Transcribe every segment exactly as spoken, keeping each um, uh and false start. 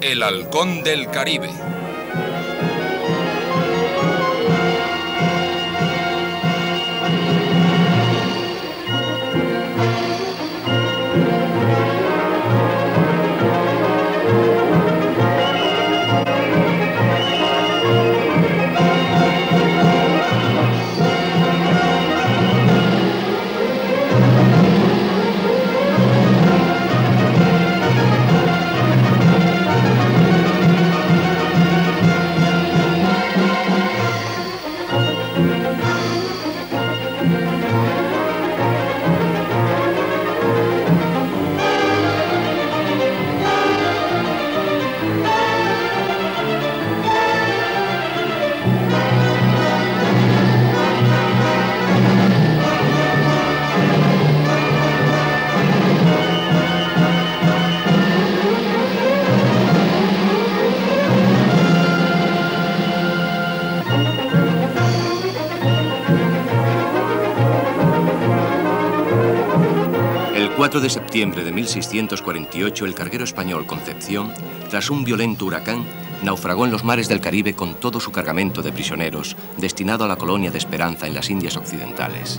El Halcón del Caribe. cuatro de septiembre de mil seiscientos cuarenta y ocho, el carguero español Concepción, tras un violento huracán, naufragó en los mares del Caribe con todo su cargamento de prisioneros destinado a la colonia de Esperanza en las Indias Occidentales.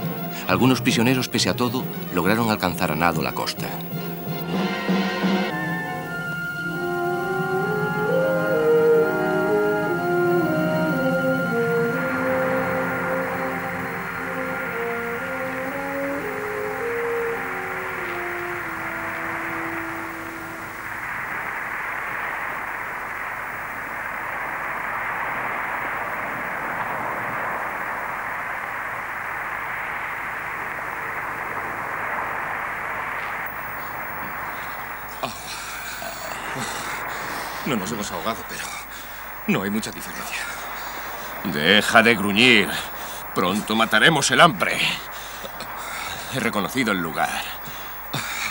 Algunos prisioneros, pese a todo, lograron alcanzar a nado la costa. No nos hemos ahogado, pero no hay mucha diferencia. Deja de gruñir. Pronto mataremos el hambre. He reconocido el lugar.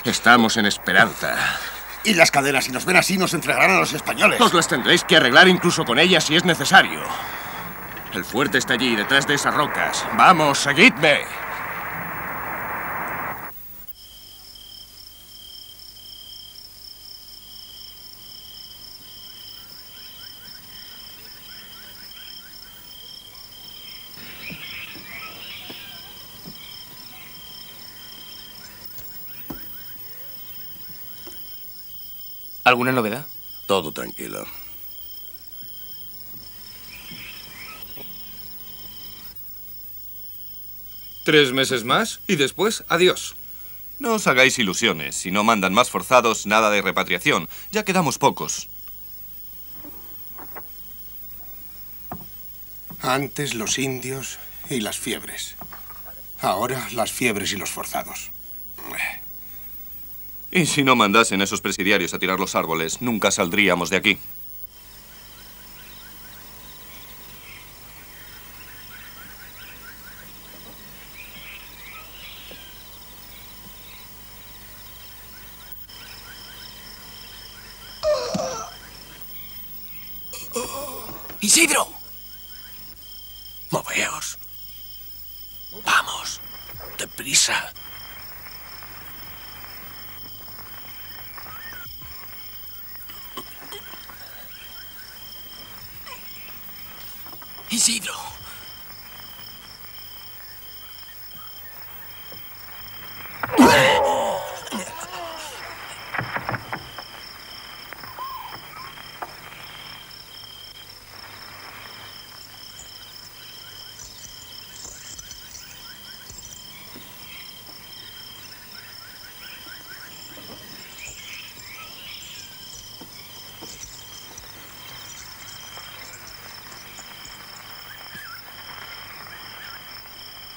Estamos en Esperanza. Y las cadenas, si nos ven así, nos entregarán a los españoles. Os las tendréis que arreglar incluso con ellas si es necesario. El fuerte está allí, detrás de esas rocas. ¡Vamos, seguidme! ¿Alguna novedad? Todo tranquilo. Tres meses más y después, adiós. No os hagáis ilusiones. Si no mandan más forzados, nada de repatriación. Ya quedamos pocos. Antes los indios y las fiebres. Ahora las fiebres y los forzados. Y si no mandasen a esos presidiarios a tirar los árboles, nunca saldríamos de aquí. ¡Isidro! ¡Moveos! ¡Vamos! ¡Deprisa! Isidro.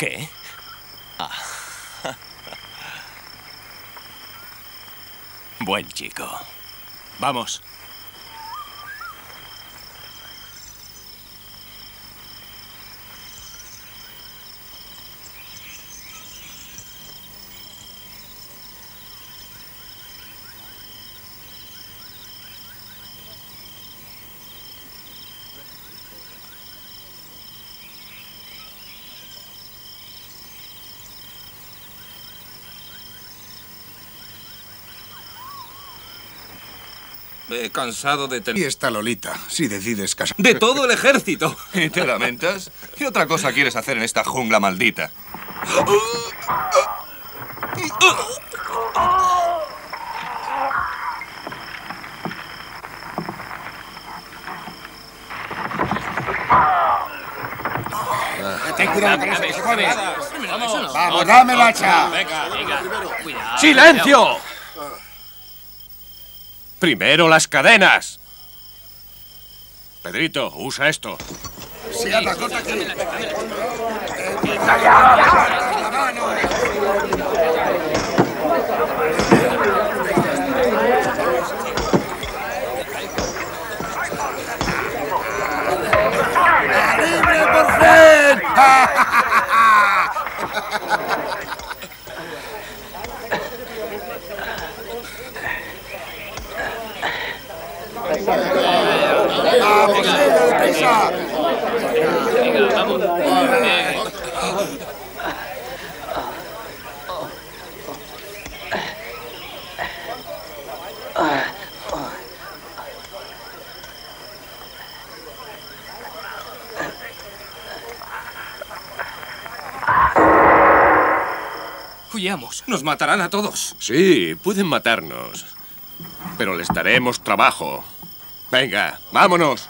¿Qué? Ah. Buen chico. Vamos. Eh, cansado de tener... Y está Lolita, si decides casar. ¡De todo el ejército! ¿Y te lamentas? ¿Qué otra cosa quieres hacer en esta jungla maldita? Ten cuidado con los cojones. Vamos, dame la hacha. Venga, venga. Cuidado. ¡Silencio! Primero las cadenas. Pedrito, usa esto. Sí, la corta aquí. ¡La mano! ¡Libre por fin! ¡Vamos, venga, deprisa! Venga, vamos. Huyamos. Nos matarán a todos. Sí, pueden matarnos. Pero les daremos trabajo. Venga, vámonos.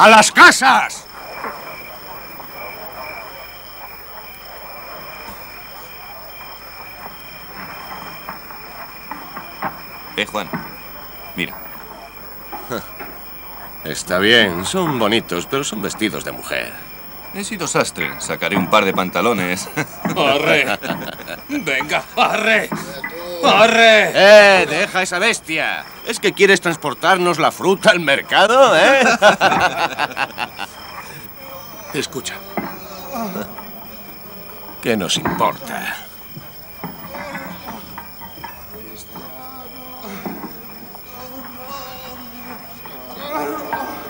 ¡A las casas! Eh, Juan, mira. Está bien, son bonitos, pero son vestidos de mujer. He sido sastre, sacaré un par de pantalones. ¡Arre! ¡Venga, arre! ¡Corre! ¡Eh, deja esa bestia! ¿Es que quieres transportarnos la fruta al mercado, eh? Escucha. ¿Qué nos importa?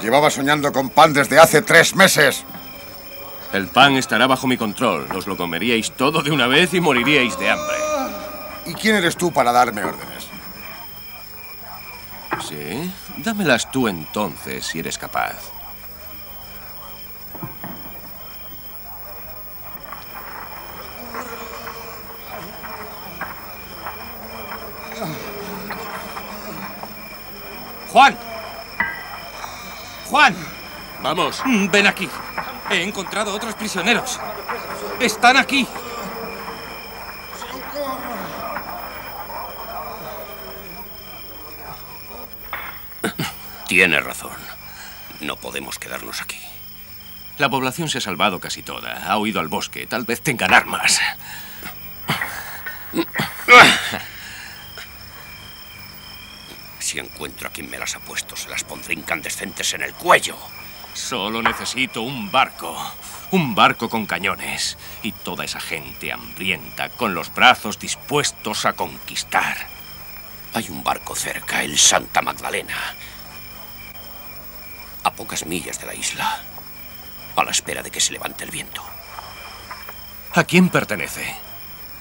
Llevaba soñando con pan desde hace tres meses. El pan estará bajo mi control. Os lo comeríais todo de una vez y moriríais de hambre. ¿Y quién eres tú para darme órdenes? Sí, dámelas tú entonces, si eres capaz. ¡Juan! ¡Juan! Vamos. Ven aquí. He encontrado otros prisioneros. Están aquí. Tienes razón. No podemos quedarnos aquí. La población se ha salvado casi toda. Ha huido al bosque. Tal vez tengan armas. Si encuentro a quien me las ha puesto, se las pondré incandescentes en el cuello. Solo necesito un barco. Un barco con cañones. Y toda esa gente hambrienta, con los brazos dispuestos a conquistar. Hay un barco cerca, el Santa Magdalena. A pocas millas de la isla, a la espera de que se levante el viento. ¿A quién pertenece?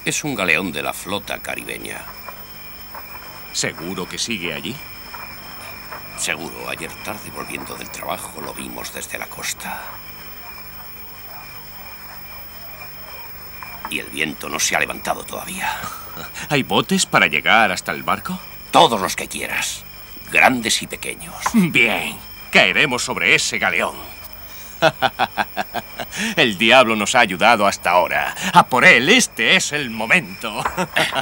Es un galeón de la flota caribeña. ¿Seguro que sigue allí? Seguro, ayer tarde volviendo del trabajo lo vimos desde la costa. Y el viento no se ha levantado todavía. ¿Hay botes para llegar hasta el barco? Todos los que quieras, grandes y pequeños. Bien, caeremos sobre ese galeón. El diablo nos ha ayudado hasta ahora. A por él, este es el momento.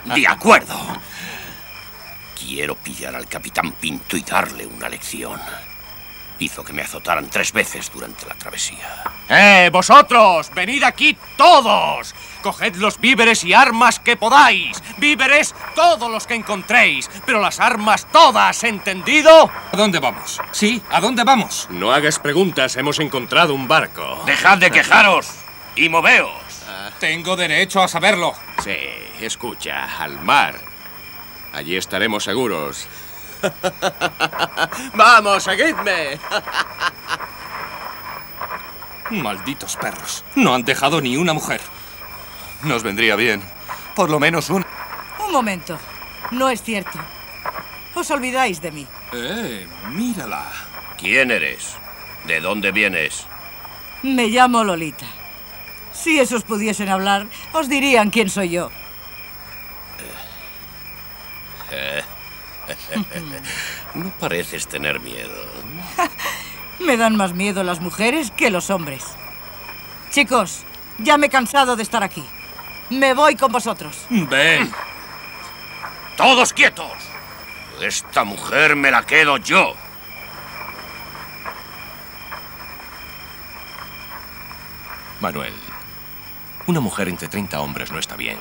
De acuerdo. Quiero pillar al capitán Pinto y darle una lección. Hizo que me azotaran tres veces durante la travesía. ¡Eh, vosotros! ¡Venid aquí todos! Coged los víveres y armas que podáis. Víveres todos los que encontréis, pero las armas todas, ¿entendido? ¿A dónde vamos? Sí, ¿a dónde vamos? No hagas preguntas, hemos encontrado un barco. Dejad de quejaros y moveos. Ah, tengo derecho a saberlo. Sí, escucha, al mar. Allí estaremos seguros. ¡Vamos, seguidme! Malditos perros. No han dejado ni una mujer. Nos vendría bien. Por lo menos una. Un momento. No es cierto. Os olvidáis de mí. Eh, mírala. ¿Quién eres? ¿De dónde vienes? Me llamo Lolita. Si esos pudiesen hablar, os dirían quién soy yo. Eh... eh. No pareces tener miedo. Me dan más miedo las mujeres que los hombres. Chicos, ya me he cansado de estar aquí. Me voy con vosotros. Ven. Todos quietos. Esta mujer me la quedo yo. Manuel, una mujer entre treinta hombres no está bien.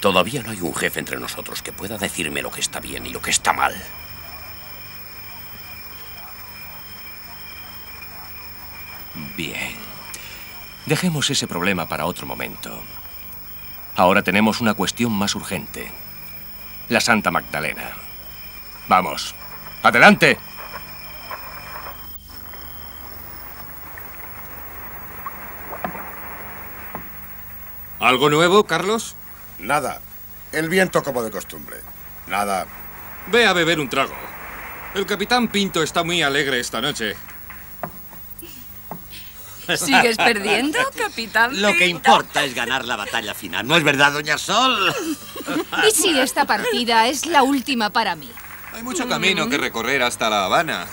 Todavía no hay un jefe entre nosotros que pueda decirme lo que está bien y lo que está mal. Bien. Dejemos ese problema para otro momento. Ahora tenemos una cuestión más urgente. La Santa Magdalena. Vamos. ¡Adelante! ¿Algo nuevo, Carlos? Nada. El viento como de costumbre. Nada. Ve a beber un trago. El capitán Pinto está muy alegre esta noche. ¿Sigues perdiendo, capitán Pinto? Lo que importa es ganar la batalla final. ¿No es verdad, doña Sol? Y si esta partida es la última para mí. Hay mucho camino que recorrer hasta La Habana.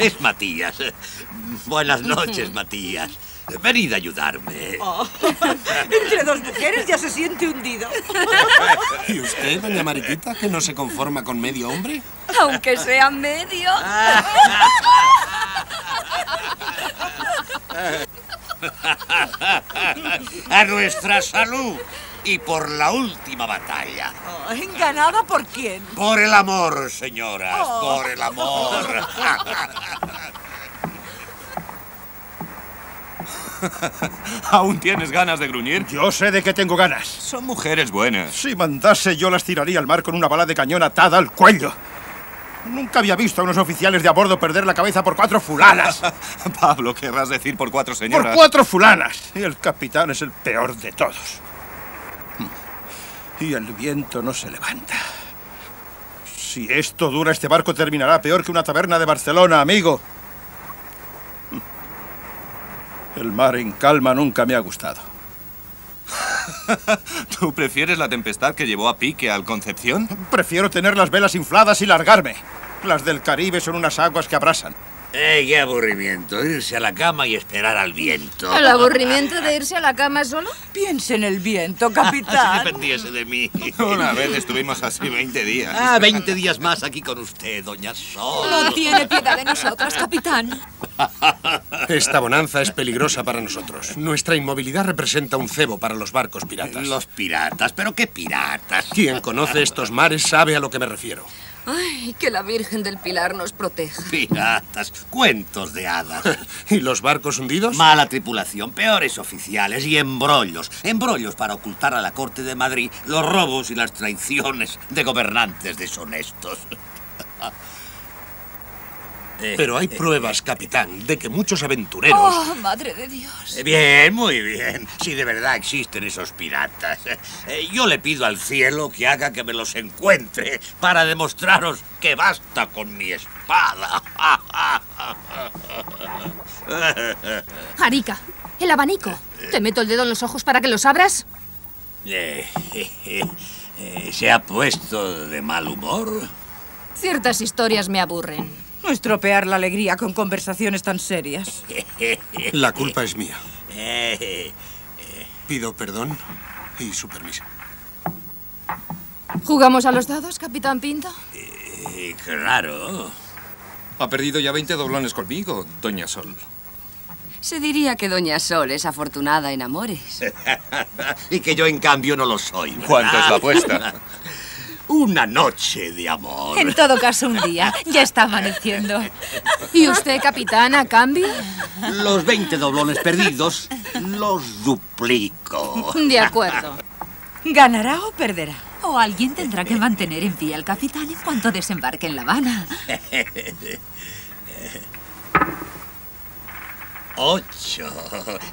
Es Matías. Buenas noches, Matías. Venid a ayudarme. Oh. Entre dos mujeres ya se siente hundido. ¿Y usted, doña Mariquita, que no se conforma con medio hombre? Aunque sea medio. A nuestra salud y por la última batalla. Oh, ¿enganada por quién? Por el amor, señoras, oh. Por el amor. ¿Aún tienes ganas de gruñir? Yo sé de qué tengo ganas. Son mujeres buenas. Si mandase, yo las tiraría al mar con una bala de cañón atada al cuello. Nunca había visto a unos oficiales de a bordo perder la cabeza por cuatro fulanas. Pablo, querrás decir por cuatro señoras. Por cuatro fulanas. Y el capitán es el peor de todos. Y el viento no se levanta. Si esto dura, este barco terminará peor que una taberna de Barcelona, amigo. El mar en calma nunca me ha gustado. ¿Tú prefieres la tempestad que llevó a pique al Concepción? Prefiero tener las velas infladas y largarme. Las del Caribe son unas aguas que abrasan. ¡Eh, qué aburrimiento! Irse a la cama y esperar al viento. ¿El aburrimiento de irse a la cama solo? Piense en el viento, capitán. Dependiese de mí. Una vez estuvimos así veinte días. Ah, veinte días más aquí con usted, doña Sol. No tiene piedad de nosotros, capitán. Esta bonanza es peligrosa para nosotros. Nuestra inmovilidad representa un cebo para los barcos piratas. Los piratas, pero qué piratas. Quien conoce estos mares sabe a lo que me refiero. Ay, que la Virgen del Pilar nos proteja. Piratas, cuentos de hadas. ¿Y los barcos hundidos? Mala tripulación, peores oficiales y embrollos. Embrollos para ocultar a la corte de Madrid los robos y las traiciones de gobernantes deshonestos. Eh, Pero hay eh, pruebas, eh, capitán, de que muchos aventureros... ¡Oh, madre de Dios! Bien, muy bien. Si de verdad existen esos piratas, eh, yo le pido al cielo que haga que me los encuentre para demostraros que basta con mi espada. Arica, el abanico. ¿Te meto el dedo en los ojos para que los abras? Eh, eh, eh, eh, ¿Se ha puesto de mal humor? Ciertas historias me aburren. No estropear la alegría con conversaciones tan serias. La culpa es mía. Pido perdón y su permiso. ¿Jugamos a los dados, Capitán Pinto? Eh, claro. Ha perdido ya veinte doblones conmigo, Doña Sol. Se diría que Doña Sol es afortunada en amores. Y que yo, en cambio, no lo soy, ¿verdad? ¿Cuánto es la apuesta? Una noche de amor. En todo caso, un día. Ya está amaneciendo. ¿Y usted, capitán, a cambio? Los veinte doblones perdidos los duplico. De acuerdo. ¿Ganará o perderá? O alguien tendrá que mantener en pie al capitán en cuanto desembarque en La Habana. Ocho.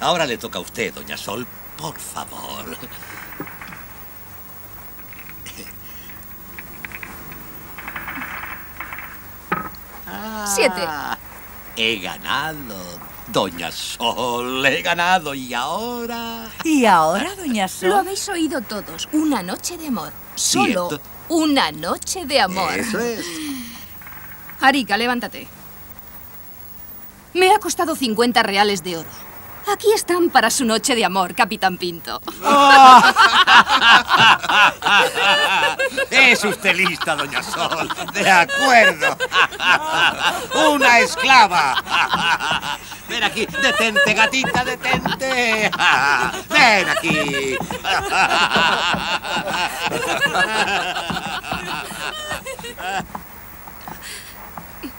Ahora le toca a usted, Doña Sol, por favor. Siete. He ganado, Doña Sol, he ganado. ¿Y ahora? ¿Y ahora, Doña Sol? Lo habéis oído todos, una noche de amor. Solo ¿Cierto? una noche de amor. Eso es. Arica, levántate. Me ha costado cincuenta reales de oro. Aquí están para su noche de amor, Capitán Pinto. Oh. Es usted lista, Doña Sol. De acuerdo. Una esclava. Ven aquí. Detente, gatita, detente. Ven aquí.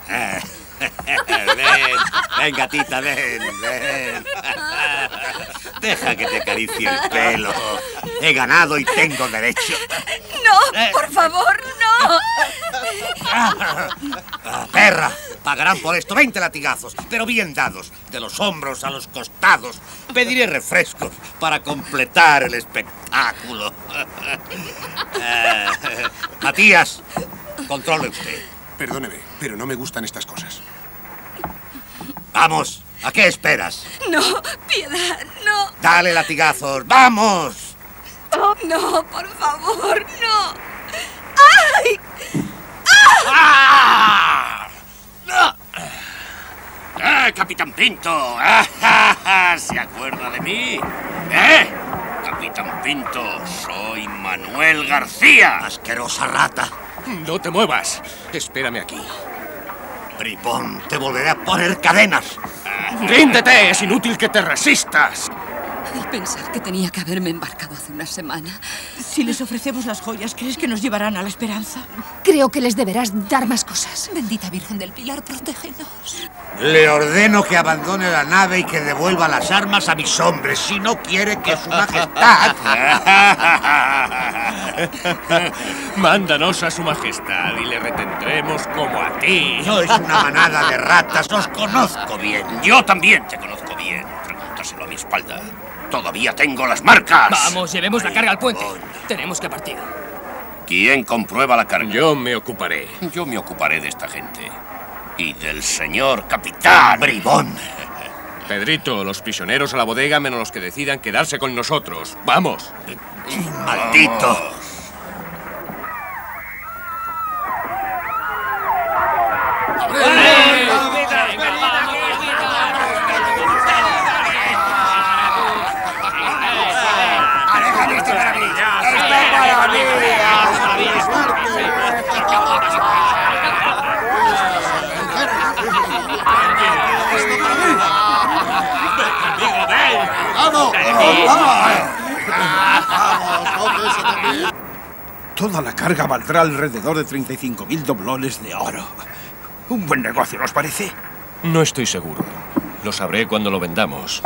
Ven, ven, gatita, ven, ven. Deja que te acaricie el pelo. He ganado y tengo derecho. No, por favor, no. Perra, pagarán por esto veinte latigazos, pero bien dados, de los hombros a los costados. Pediré refrescos para completar el espectáculo. Matías, controle usted. Perdóneme, pero no me gustan estas cosas. ¡Vamos! ¿A qué esperas? No, piedad, no. ¡Dale latigazos! ¡Vamos! Oh, no, por favor, no. ¡Ay! ¡Ah! ¡Ah! ¡No! ¡Ah, Capitán Pinto! ¡Ah, ja, ja! ¿Se acuerda de mí? ¿Eh? Capitán Pinto, soy Manuel García. Asquerosa rata. No te muevas. Espérame aquí. Bribón, te volveré a poner cadenas. ¡Ríndete! Es inútil que te resistas. Al pensar que tenía que haberme embarcado hace una semana. Si les ofrecemos las joyas, ¿crees que nos llevarán a la esperanza? Creo que les deberás dar más cosas. Bendita Virgen del Pilar, protégenos. Le ordeno que abandone la nave y que devuelva las armas a mis hombres, si no quiere que su majestad... Mándanos a su majestad y le retendremos como a ti. Sois una manada de ratas, os conozco bien. Yo también te conozco bien. Pregúntaselo a mi espalda. Todavía tengo las marcas. Vamos, llevemos la carga al puente. Tenemos que partir. ¿Quién comprueba la carga? Yo me ocuparé. Yo me ocuparé de esta gente. Y del señor capitán. Bribón. Pedrito, los prisioneros a la bodega menos los que decidan quedarse con nosotros. ¡Vamos! ¡Malditos! Toda la carga valdrá alrededor de treinta y cinco mil doblones de oro. Un buen negocio, ¿os parece? No estoy seguro. Lo sabré cuando lo vendamos.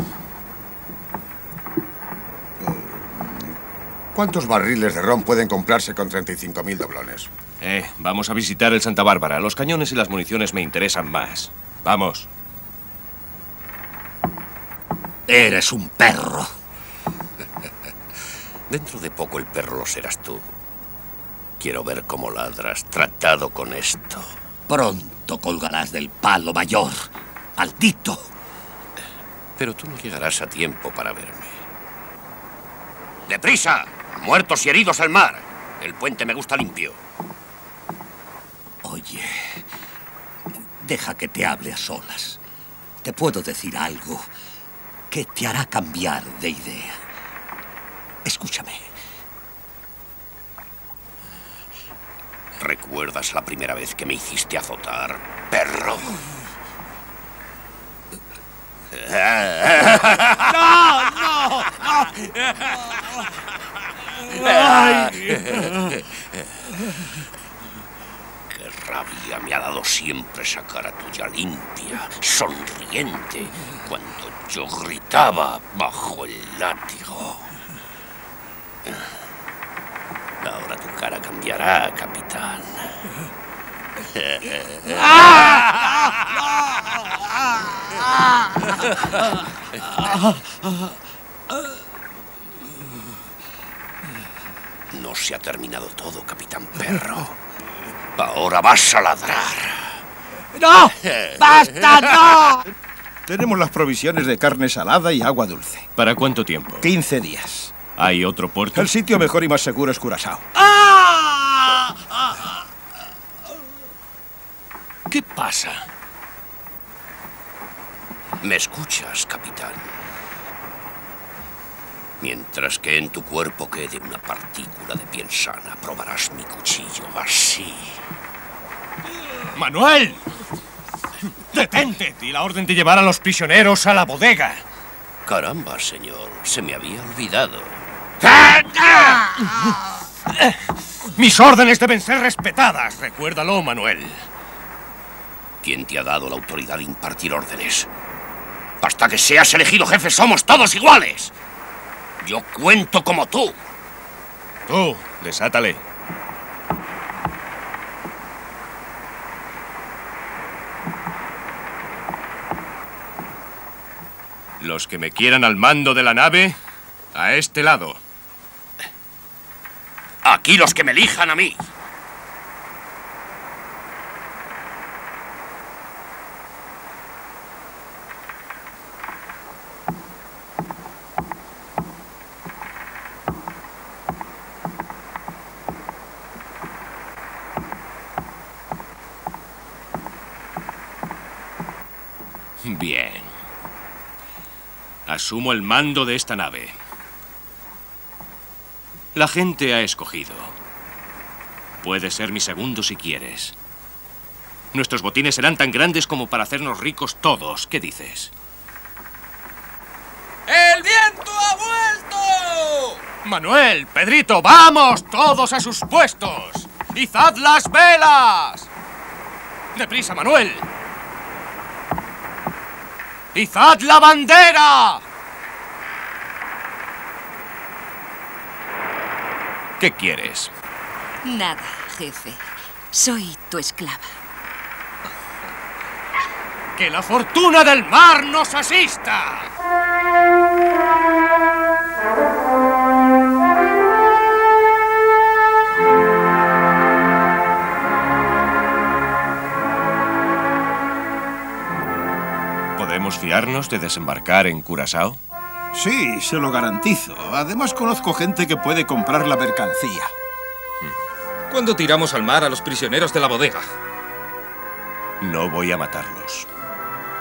¿Cuántos barriles de ron pueden comprarse con treinta y cinco mil doblones? Eh, vamos a visitar el Santa Bárbara. Los cañones y las municiones me interesan más. Vamos. Eres un perro. Dentro de poco el perro lo serás tú. Quiero ver cómo ladras, tratado con esto. Pronto colgarás del palo mayor, maldito. Pero tú no llegarás a tiempo para verme. ¡Deprisa! Muertos y heridos al mar. El puente me gusta limpio. Oye, deja que te hable a solas. Te puedo decir algo que te hará cambiar de idea. Escúchame. ¿Recuerdas la primera vez que me hiciste azotar, perro? ¡No, no, no! ¡Ay! ¡Qué rabia me ha dado siempre esa cara tuya limpia, sonriente, cuando yo gritaba bajo el látigo! Ahora tu cara cambiará, capitán. No se ha terminado todo, capitán perro. Ahora vas a ladrar. ¡No! ¡Basta, no! Tenemos las provisiones de carne salada y agua dulce. ¿Para cuánto tiempo? quince días. ¿Hay otro puerto? El sitio mejor y más seguro es Curazao. ¿Qué pasa? ¿Me escuchas, capitán? Mientras que en tu cuerpo quede una partícula de piel sana, probarás mi cuchillo así. ¡Manuel! ¡Detente! Di la orden de llevar a los prisioneros a la bodega. Caramba, señor. Se me había olvidado. Mis órdenes deben ser respetadas. Recuérdalo, Manuel. ¿Quién te ha dado la autoridad de impartir órdenes? Hasta que seas elegido jefe, somos todos iguales. Yo cuento como tú. Tú, desátale. Los que me quieran al mando de la nave, a este lado. Aquí los que me elijan a mí. Bien. Asumo el mando de esta nave. La gente ha escogido. Puedes ser mi segundo si quieres. Nuestros botines serán tan grandes como para hacernos ricos todos. ¿Qué dices? ¡El viento ha vuelto! Manuel, Pedrito, vamos todos a sus puestos. ¡Izad las velas! ¡Deprisa, Manuel! ¡Izad la bandera! ¿Qué quieres? Nada, jefe. Soy tu esclava. ¡Que la fortuna del mar nos asista! ¿Podemos fiarnos de desembarcar en Curazao? Sí, se lo garantizo. Además, conozco gente que puede comprar la mercancía. ¿Cuándo tiramos al mar a los prisioneros de la bodega? No voy a matarlos.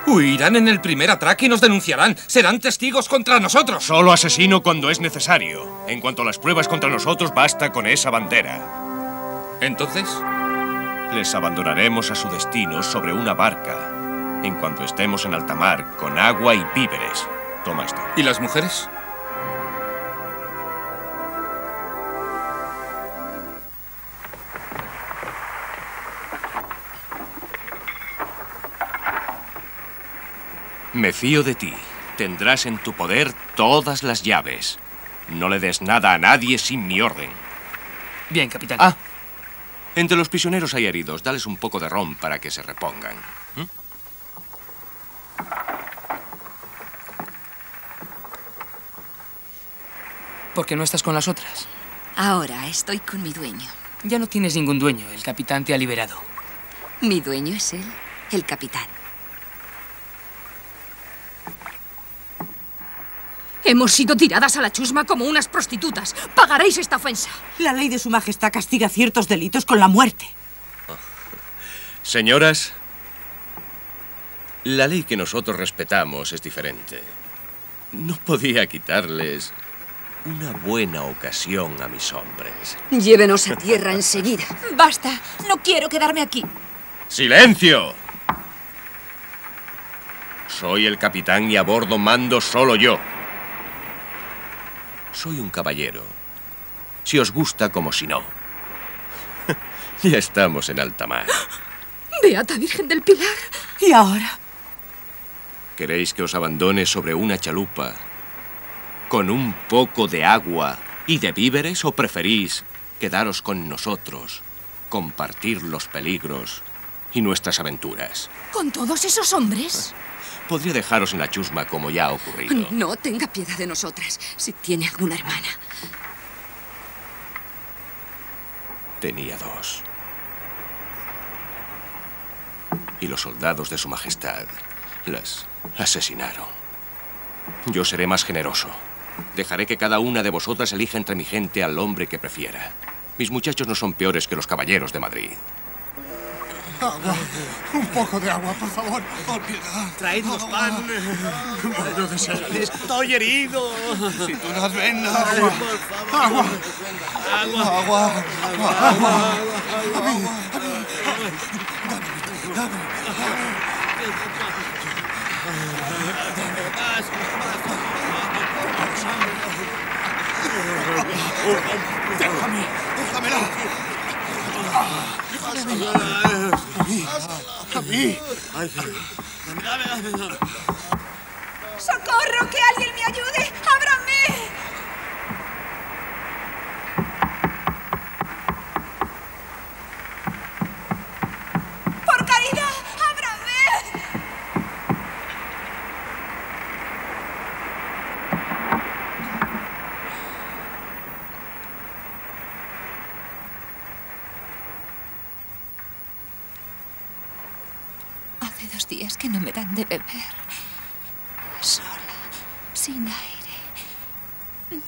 Huirán en el primer atraque y nos denunciarán. Serán testigos contra nosotros. Solo asesino cuando es necesario. En cuanto a las pruebas contra nosotros, basta con esa bandera. ¿Entonces? Les abandonaremos a su destino sobre una barca. En cuanto estemos en alta mar, con agua y víveres. Toma esto. ¿Y las mujeres? Me fío de ti. Tendrás en tu poder todas las llaves. No le des nada a nadie sin mi orden. Bien, capitán. Ah, Entre los prisioneros hay heridos. Dales un poco de ron para que se repongan. ¿Mm? ¿Por qué no estás con las otras? Ahora estoy con mi dueño. Ya no tienes ningún dueño. El capitán te ha liberado. Mi dueño es él, el capitán. Hemos sido tiradas a la chusma como unas prostitutas. Pagaréis esta ofensa. La ley de su majestad castiga ciertos delitos con la muerte. Oh. Señoras, la ley que nosotros respetamos es diferente. No podía quitarles una buena ocasión a mis hombres. Llévenos a tierra enseguida. Basta, no quiero quedarme aquí. ¡Silencio! Soy el capitán y a bordo mando solo yo. Soy un caballero. Si os gusta como si no. Ya estamos en alta mar. Beata Virgen del Pilar. ¿Y ahora? ¿Queréis que os abandone sobre una chalupa con un poco de agua y de víveres o preferís quedaros con nosotros, compartir los peligros y nuestras aventuras? ¿Con todos esos hombres? Podría dejaros en la chusma como ya ha ocurrido. No tenga piedad de nosotras, si tiene alguna hermana. Tenía dos. Y los soldados de su majestad las asesinaron. Yo seré más generoso. Dejaré que cada una de vosotras elija entre mi gente al hombre que prefiera. Mis muchachos no son peores que los caballeros de Madrid. Agua. Un poco de agua, por favor. Por piedad. Traednos pan. Bueno, de ser. Estoy herido. Si tú nos ven, agua. Agua. Agua. Agua. Agua. Agua. A mí. A mí. Dame. Dame. Déjame. Déjamela. A mí, a mí. ¡Socorro! ¡Que alguien me ayude! ¡Ábrame! ¡Por caridad! Días que no me dan de beber. Sola, sin aire.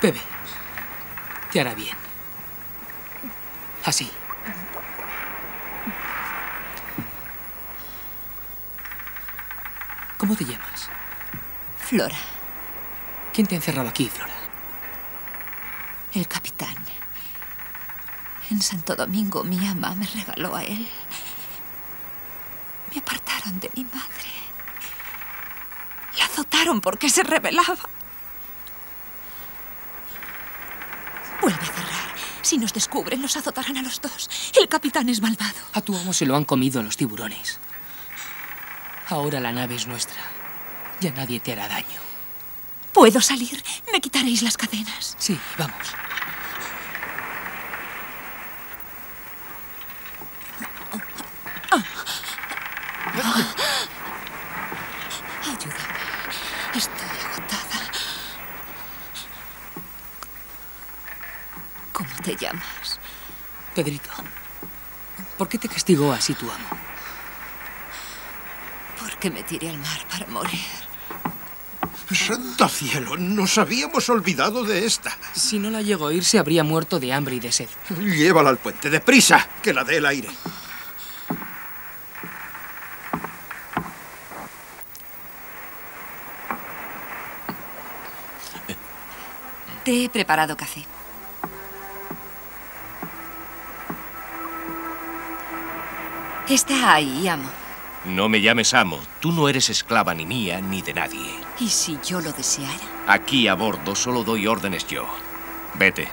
Bebe. Te hará bien. Así. ¿Cómo te llamas? Flora. ¿Quién te ha encerrado aquí, Flora? El capitán. En Santo Domingo, mi ama me regaló a él. Me apartaron de mi madre. La azotaron porque se rebelaba. Vuelve a cerrar. Si nos descubren, los azotarán a los dos. El capitán es malvado. A tu amo se lo han comido los tiburones. Ahora la nave es nuestra. Ya nadie te hará daño. ¿Puedo salir? ¿Me quitaréis las cadenas? Sí, vamos. Ayúdame. Estoy agotada. ¿Cómo te llamas? Pedrito. ¿Por qué te castigó así tu amo? Porque me tiré al mar para morir. ¡Santo cielo! Nos habíamos olvidado de esta. Si no la llegó a oír, se habría muerto de hambre y de sed. Llévala al puente, deprisa, que la dé el aire. Te he preparado café. Está ahí, amo. No me llames amo. Tú no eres esclava ni mía ni de nadie. ¿Y si yo lo deseara? Aquí a bordo solo doy órdenes yo. Vete.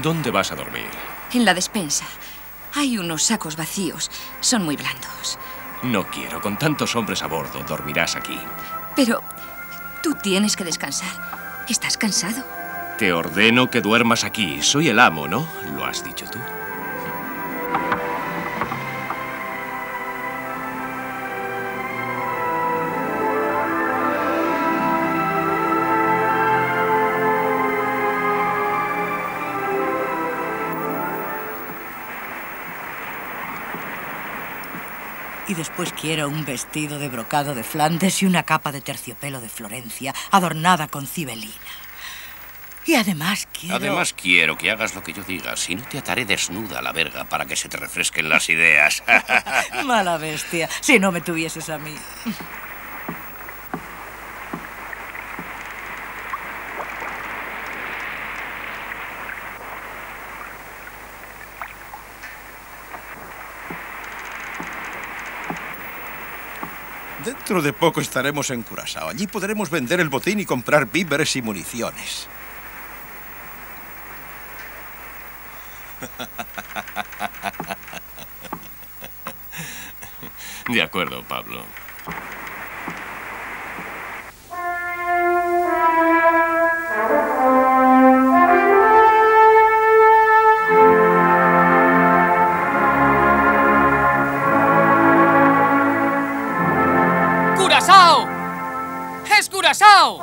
¿Dónde vas a dormir? En la despensa. Hay unos sacos vacíos. Son muy blandos. No quiero. Con tantos hombres a bordo, dormirás aquí. Pero tú tienes que descansar. ¿Estás cansado? Te ordeno que duermas aquí. Soy el amo, ¿no? Lo has dicho tú. Y después quiero un vestido de brocado de Flandes y una capa de terciopelo de Florencia, adornada con cibelina. Y además quiero... Además quiero que hagas lo que yo diga, si no te ataré desnuda a la verga para que se te refresquen las ideas. Mala bestia, si no me tuvieses a mí. Dentro de poco estaremos en Curazao. Allí podremos vender el botín y comprar víveres y municiones. De acuerdo, Pablo. ¡Curazao!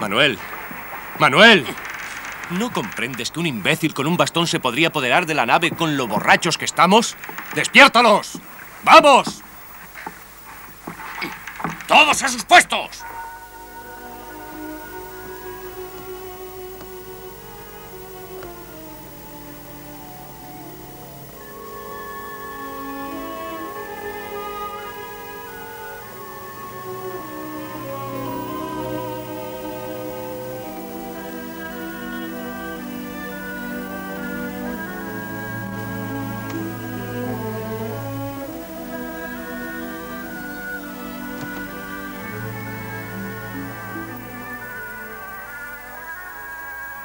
Manuel, Manuel. ¿No comprendes que un imbécil con un bastón se podría apoderar de la nave con lo borrachos que estamos? ¡Despiértalos! ¡Vamos! ¡Todos a sus puestos!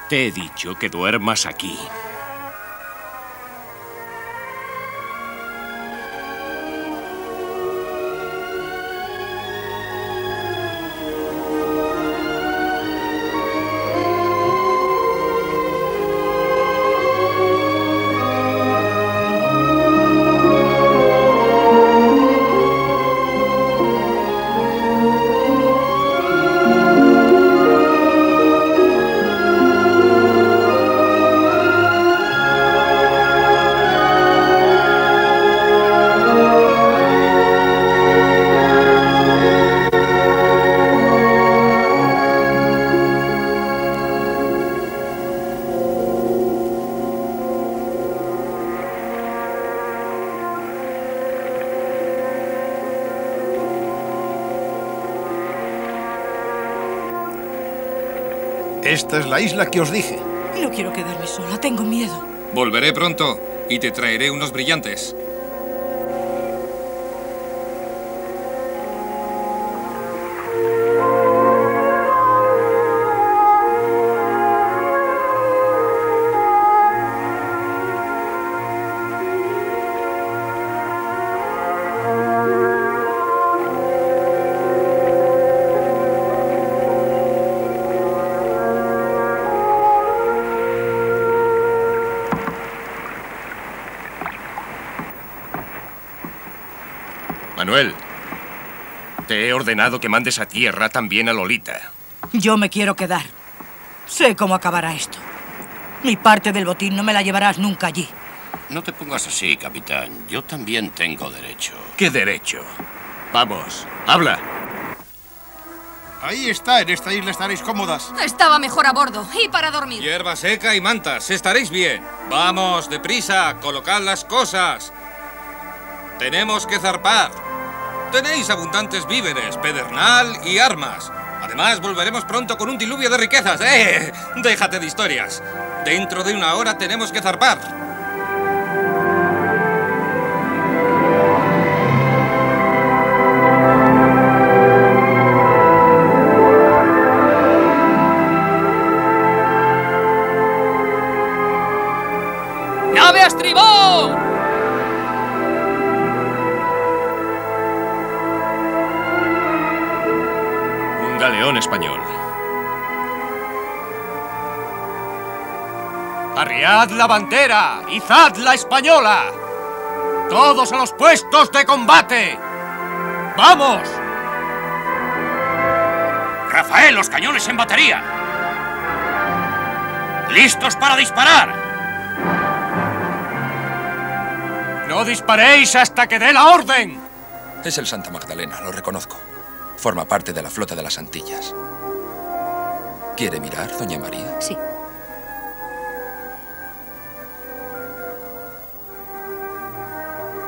Te he dicho que duermas aquí. Esta es la isla que os dije. No quiero quedarme sola, tengo miedo. Volveré pronto y te traeré unos brillantes. Manuel, te he ordenado que mandes a tierra también a Lolita. Yo me quiero quedar. Sé cómo acabará esto. Mi parte del botín no me la llevarás nunca allí. No te pongas así, capitán. Yo también tengo derecho. ¿Qué derecho? Vamos, habla. Ahí está, en esta isla estaréis cómodas. Estaba mejor a bordo, y para dormir. Hierba seca y mantas, estaréis bien. Vamos, deprisa, colocad las cosas. Tenemos que zarpar. Tenéis abundantes víveres, pedernal y armas. Además, volveremos pronto con un diluvio de riquezas, ¿eh? Déjate de historias. Dentro de una hora tenemos que zarpar. ¡Nave a estribor! Galeón español. Arriad la bandera, izad la española. Todos a los puestos de combate. ¡Vamos! Rafael, los cañones en batería. ¡Listos para disparar! No disparéis hasta que dé la orden. Es el Santa Magdalena, lo reconozco. Forma parte de la flota de las Antillas. ¿Quiere mirar, doña María? Sí.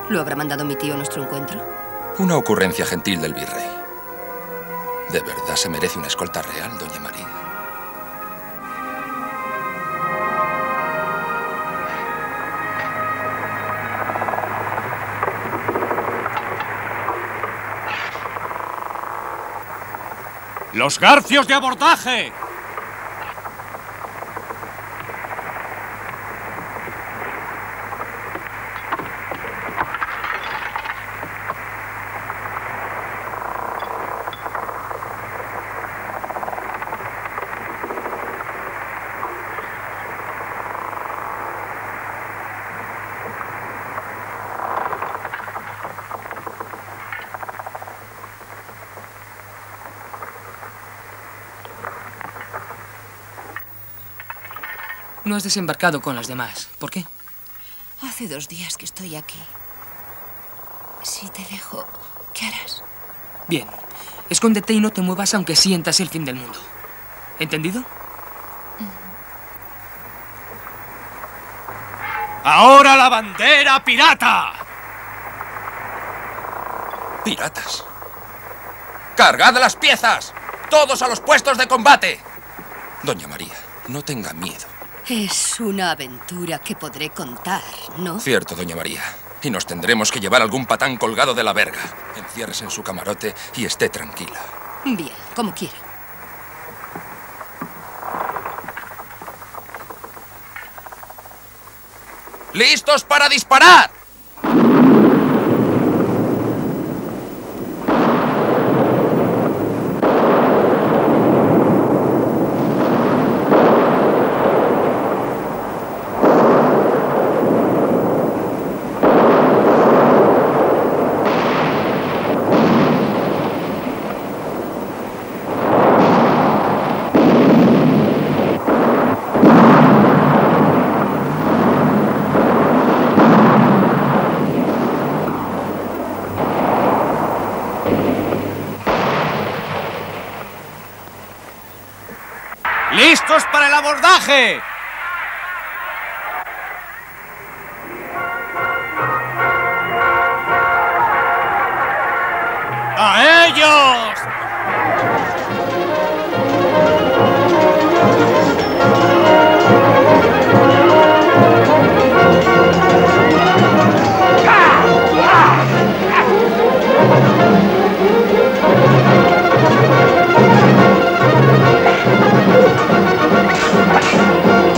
¿Lo habrá mandado mi tío a nuestro encuentro? Una ocurrencia gentil del virrey. De verdad se merece una escolta real, doña María. ¡Los garfios de abordaje! No has desembarcado con las demás. ¿Por qué? Hace dos días que estoy aquí. Si te dejo, ¿qué harás? Bien. Escóndete y no te muevas aunque sientas el fin del mundo. ¿Entendido? Mm. ¡Ahora la bandera pirata! ¡Piratas! ¡Cargad las piezas! ¡Todos a los puestos de combate! Doña María, no tenga miedo. Es una aventura que podré contar, ¿no? Cierto, doña María. Y nos tendremos que llevar algún patán colgado de la verga. Enciérrese en su camarote y esté tranquila. Bien, como quiera. ¡Listos para disparar! ¡Listos para el abordaje! ¡A ellos! Come on.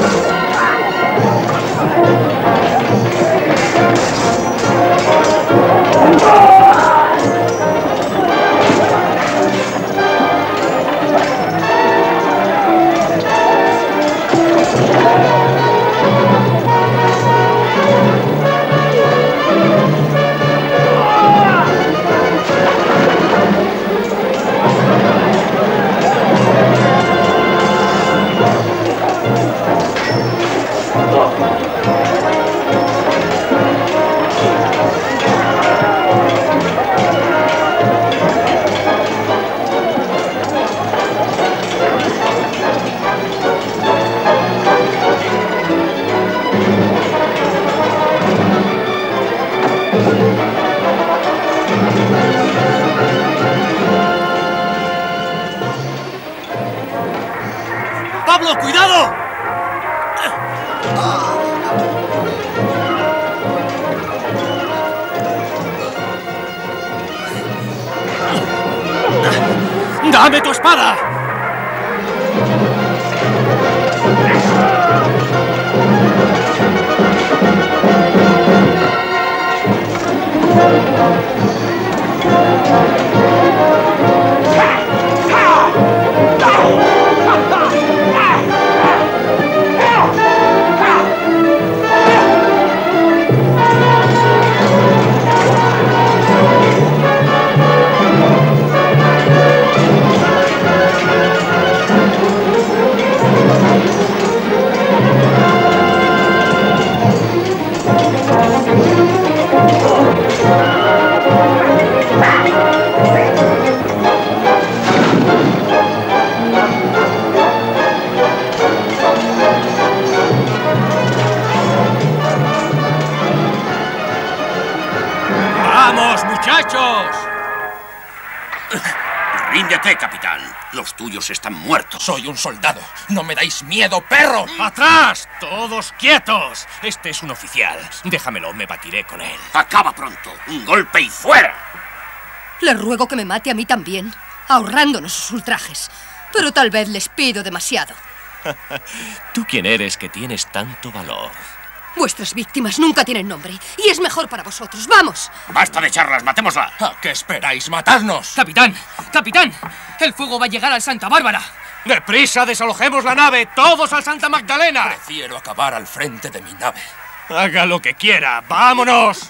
Pablo, cuidado. ¡Dame tu espada! ¡Ríndete, capitán! Los tuyos están muertos. Soy un soldado. ¡No me dais miedo, perro! ¡Atrás! ¡Todos quietos! Este es un oficial. Déjamelo, me batiré con él. ¡Acaba pronto! ¡Un golpe y fuera! Le ruego que me mate a mí también, ahorrándonos sus ultrajes. Pero tal vez les pido demasiado. ¿Tú quién eres que tienes tanto valor? Vuestras víctimas nunca tienen nombre, y es mejor para vosotros. ¡Vamos! ¡Basta de charlas! ¡Matémosla! ¿A qué esperáis? ¡Matadnos! ¡Capitán! ¡Capitán! ¡El fuego va a llegar al Santa Bárbara! ¡Deprisa! ¡Desalojemos la nave! ¡Todos al Santa Magdalena! Prefiero acabar al frente de mi nave. Haga lo que quiera. ¡Vámonos!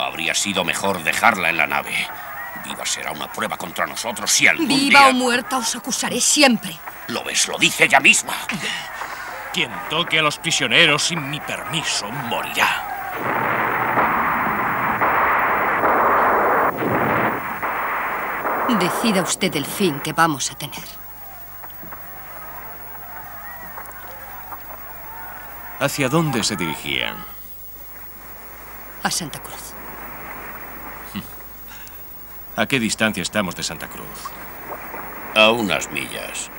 Habría sido mejor dejarla en la nave. Viva será una prueba contra nosotros si algún día... Viva o muerta os acusaré siempre. ¿Lo ves? Lo dice ella misma. Quien toque a los prisioneros sin mi permiso morirá. Decida usted el fin que vamos a tener. ¿Hacia dónde se dirigían? A Santa Cruz. ¿A qué distancia estamos de Santa Cruz? A unas millas.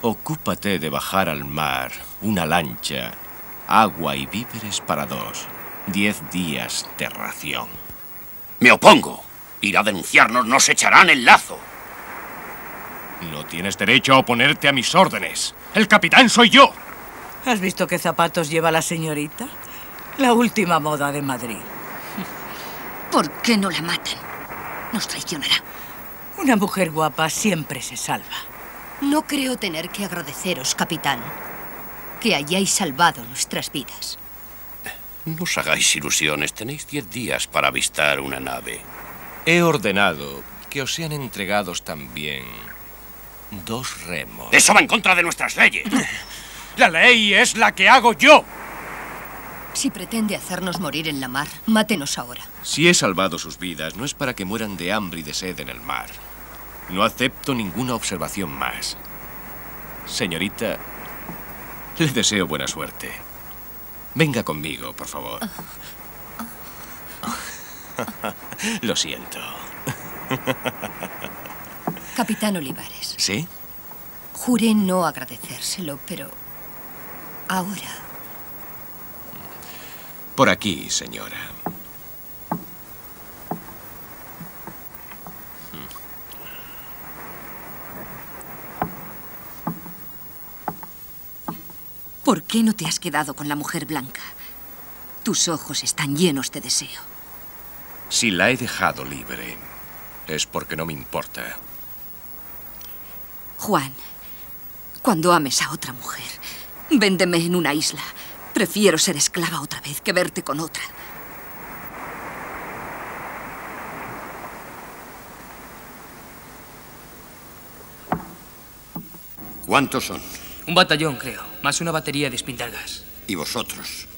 Ocúpate de bajar al mar una lancha, agua y víveres para dos. Diez días de ración. ¡Me opongo! Ir a denunciarnos, nos echarán el lazo. No tienes derecho a oponerte a mis órdenes. ¡El capitán soy yo! ¿Has visto qué zapatos lleva la señorita? La última moda de Madrid. ¿Por qué no la matan? Nos traicionará. Una mujer guapa siempre se salva. No creo tener que agradeceros, capitán, que hayáis salvado nuestras vidas. No os hagáis ilusiones. Tenéis diez días para avistar una nave. He ordenado que os sean entregados también dos remos. ¡Eso va en contra de nuestras leyes! ¡La ley es la que hago yo! Si pretende hacernos morir en la mar, mátenos ahora. Si he salvado sus vidas, no es para que mueran de hambre y de sed en el mar. No acepto ninguna observación más. Señorita, le deseo buena suerte. Venga conmigo, por favor. Lo siento. Capitán Olivares. ¿Sí? Juré no agradecérselo, pero... ahora... Por aquí, señora. ¿Por qué no te has quedado con la mujer blanca? Tus ojos están llenos de deseo. Si la he dejado libre, es porque no me importa. Juan, cuando ames a otra mujer, véndeme en una isla. Prefiero ser esclava otra vez que verte con otra. ¿Cuántos son? Un batallón, creo, más una batería de espingardas. ¿Y vosotros?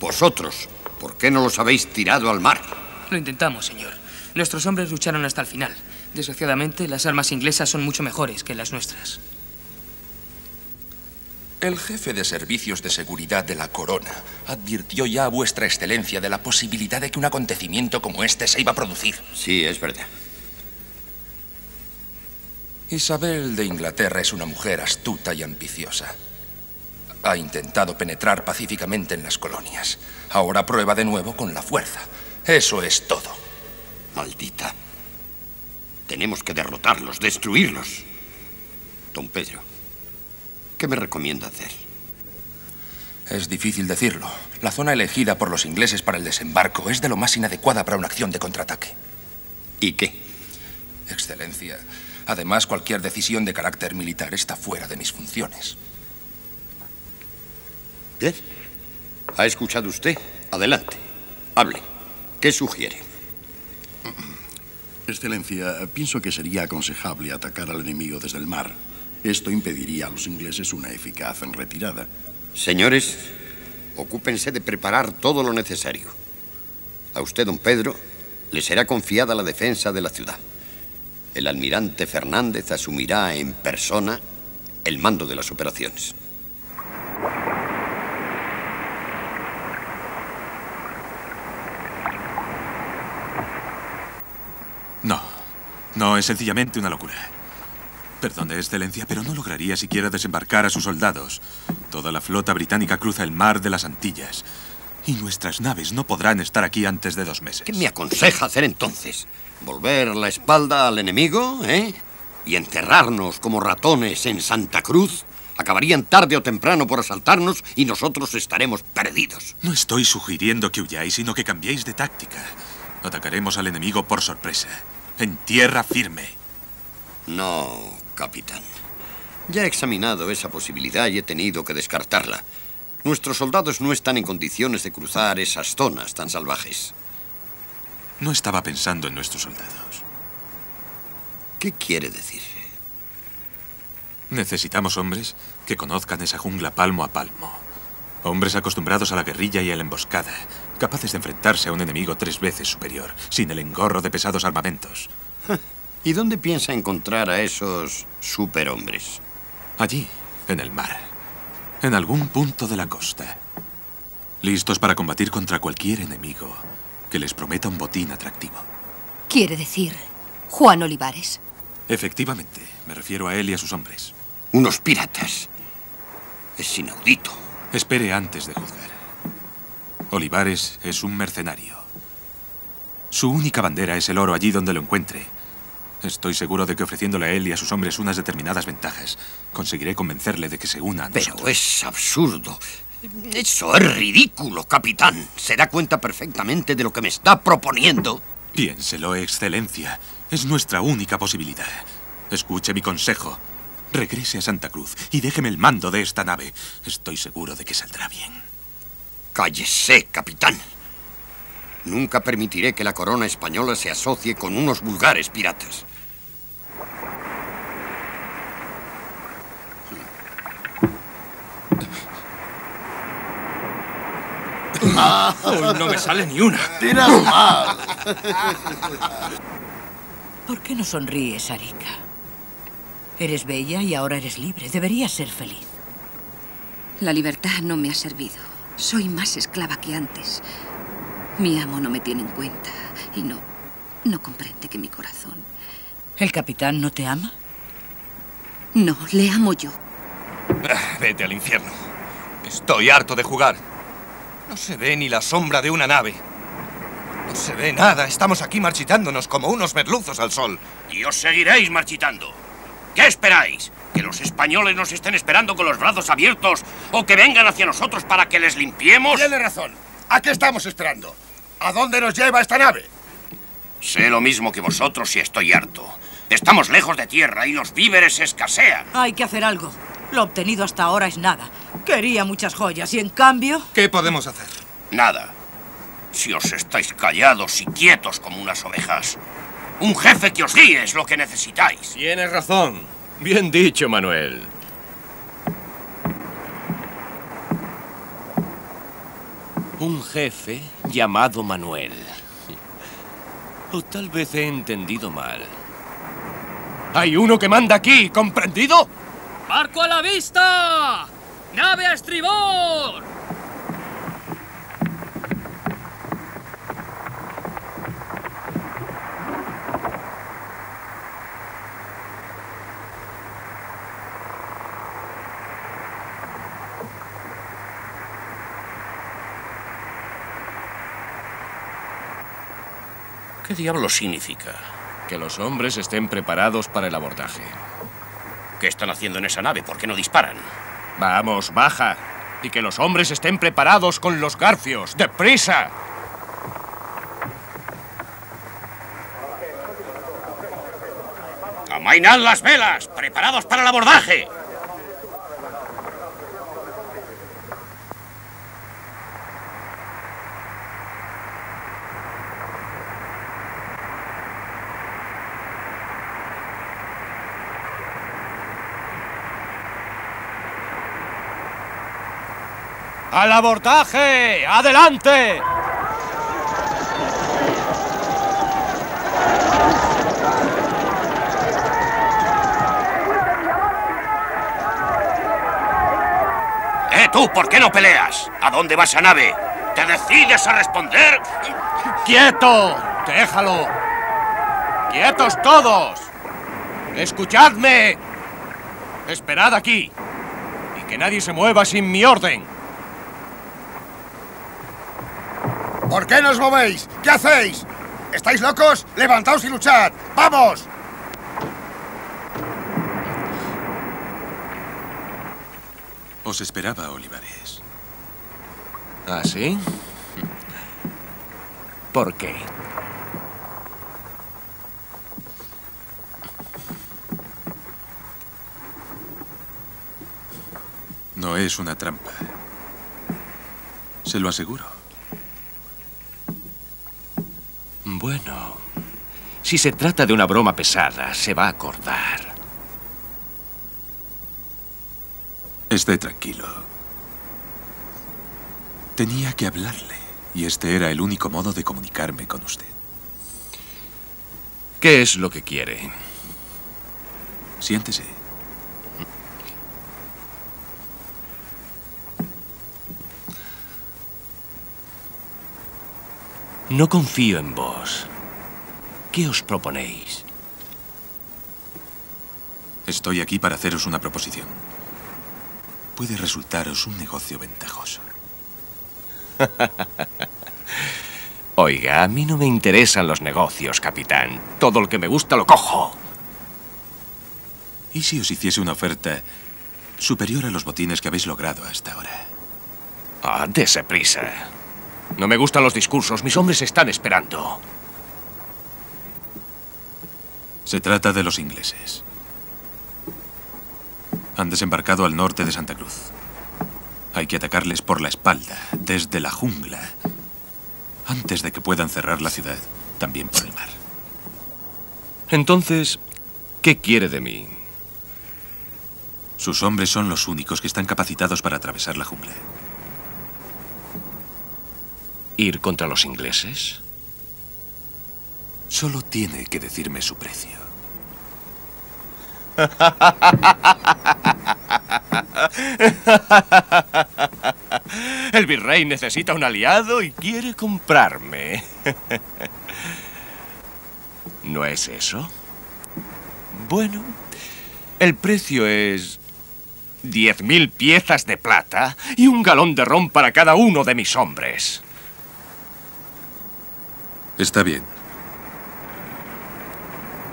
¿Vosotros? ¿Por qué no los habéis tirado al mar? Lo intentamos, señor. Nuestros hombres lucharon hasta el final. Desgraciadamente, las armas inglesas son mucho mejores que las nuestras. El jefe de servicios de seguridad de la corona advirtió ya a vuestra excelencia de la posibilidad de que un acontecimiento como este se iba a producir. Sí, es verdad. Isabel de Inglaterra es una mujer astuta y ambiciosa. Ha intentado penetrar pacíficamente en las colonias. Ahora prueba de nuevo con la fuerza. Eso es todo. Maldita. Tenemos que derrotarlos, destruirlos. Don Pedro, ¿qué me recomienda hacer? Es difícil decirlo. La zona elegida por los ingleses para el desembarco es de lo más inadecuada para una acción de contraataque. ¿Y qué? Excelencia, además cualquier decisión de carácter militar está fuera de mis funciones. Bien. ¿Ha escuchado usted? Adelante. Hable. ¿Qué sugiere? Excelencia, pienso que sería aconsejable atacar al enemigo desde el mar. Esto impediría a los ingleses una eficaz retirada. Señores, ocúpense de preparar todo lo necesario. A usted, don Pedro, le será confiada la defensa de la ciudad. El almirante Fernández asumirá en persona el mando de las operaciones. No, no, es sencillamente una locura. Perdone, Excelencia, pero no lograría siquiera desembarcar a sus soldados. Toda la flota británica cruza el mar de las Antillas. Y nuestras naves no podrán estar aquí antes de dos meses. ¿Qué me aconseja hacer entonces? ¿Volver la espalda al enemigo, eh? ¿Y enterrarnos como ratones en Santa Cruz? Acabarían tarde o temprano por asaltarnos y nosotros estaremos perdidos. No estoy sugiriendo que huyáis, sino que cambiéis de táctica. Atacaremos al enemigo por sorpresa, en tierra firme. No, capitán. Ya he examinado esa posibilidad y he tenido que descartarla. Nuestros soldados no están en condiciones de cruzar esas zonas tan salvajes. No estaba pensando en nuestros soldados. ¿Qué quiere decir? Necesitamos hombres que conozcan esa jungla palmo a palmo. Hombres acostumbrados a la guerrilla y a la emboscada, capaces de enfrentarse a un enemigo tres veces superior, sin el engorro de pesados armamentos. ¿Y dónde piensa encontrar a esos superhombres? Allí, en el mar, en algún punto de la costa. Listos para combatir contra cualquier enemigo que les prometa un botín atractivo. ¿Quiere decir Juan Olivares? Efectivamente, me refiero a él y a sus hombres. Unos piratas. Es inaudito. Espere antes de juzgar. Olivares es un mercenario. Su única bandera es el oro allí donde lo encuentre. Estoy seguro de que ofreciéndole a él y a sus hombres unas determinadas ventajas, conseguiré convencerle de que se una a nosotros. Pero es absurdo. Eso es ridículo, capitán. Se da cuenta perfectamente de lo que me está proponiendo. Piénselo, Excelencia. Es nuestra única posibilidad. Escuche mi consejo. Regrese a Santa Cruz y déjeme el mando de esta nave. Estoy seguro de que saldrá bien. ¡Cállese, capitán! Nunca permitiré que la corona española se asocie con unos vulgares piratas. Ah, no me sale ni una. ¡Tiras mal! ¿Por qué no sonríes, Arica? Eres bella y ahora eres libre. Deberías ser feliz. La libertad no me ha servido. Soy más esclava que antes. Mi amo no me tiene en cuenta y no, no comprende que mi corazón... ¿El capitán no te ama? No, le amo yo. Ah, vete al infierno. Estoy harto de jugar. No se ve ni la sombra de una nave. No se ve nada. Estamos aquí marchitándonos como unos merluzos al sol. Y os seguiréis marchitando. ¿Qué esperáis? ¿Que los españoles nos estén esperando con los brazos abiertos o que vengan hacia nosotros para que les limpiemos? Tiene razón. ¿A qué estamos esperando? ¿A dónde nos lleva esta nave? Sé lo mismo que vosotros y estoy harto. Estamos lejos de tierra y los víveres escasean. Hay que hacer algo. Lo obtenido hasta ahora es nada. Quería muchas joyas y en cambio... ¿Qué podemos hacer? Nada. Si os estáis callados y quietos como unas ovejas. Un jefe que os guíe es lo que necesitáis. Tienes razón. Bien dicho, Manuel. Un jefe llamado Manuel. O tal vez he entendido mal. Hay uno que manda aquí, ¿comprendido? ¡Barco a la vista! ¡Nave a estribor! ¿Qué diablo significa? Que los hombres estén preparados para el abordaje. ¿Qué están haciendo en esa nave? ¿Por qué no disparan? Vamos, baja. Y que los hombres estén preparados con los garfios. ¡Deprisa! ¡Amainad las velas! ¡Preparados para el abordaje! ¡Al abordaje! ¡Adelante! ¡Eh, tú! ¿Por qué no peleas? ¿A dónde va esa nave? ¿Te decides a responder? ¡Quieto! ¡Déjalo! ¡Quietos todos! ¡Escuchadme! Esperad aquí. Y que nadie se mueva sin mi orden. ¿Por qué no os movéis? ¿Qué hacéis? ¿Estáis locos? ¡Levantaos y luchad! ¡Vamos! Os esperaba, Olivares. ¿Ah, sí? ¿Por qué? No es una trampa. Se lo aseguro. Bueno, si se trata de una broma pesada, se va a acordar. Esté tranquilo. Tenía que hablarle, y este era el único modo de comunicarme con usted. ¿Qué es lo que quiere? Siéntese. No confío en vos. ¿Qué os proponéis? Estoy aquí para haceros una proposición. Puede resultaros un negocio ventajoso. Oiga, a mí no me interesan los negocios, capitán. Todo lo que me gusta lo cojo. ¿Y si os hiciese una oferta superior a los botines que habéis logrado hasta ahora? Ah, dese prisa. No me gustan los discursos. Mis hombres están esperando. Se trata de los ingleses. Han desembarcado al norte de Santa Cruz. Hay que atacarles por la espalda, desde la jungla, antes de que puedan cerrar la ciudad, también por el mar. Entonces, ¿qué quiere de mí? Sus hombres son los únicos que están capacitados para atravesar la jungla. ¿Ir contra los ingleses? Solo tiene que decirme su precio. El virrey necesita un aliado y quiere comprarme. ¿No es eso? Bueno, el precio es diez mil piezas de plata y un galón de ron para cada uno de mis hombres. Está bien.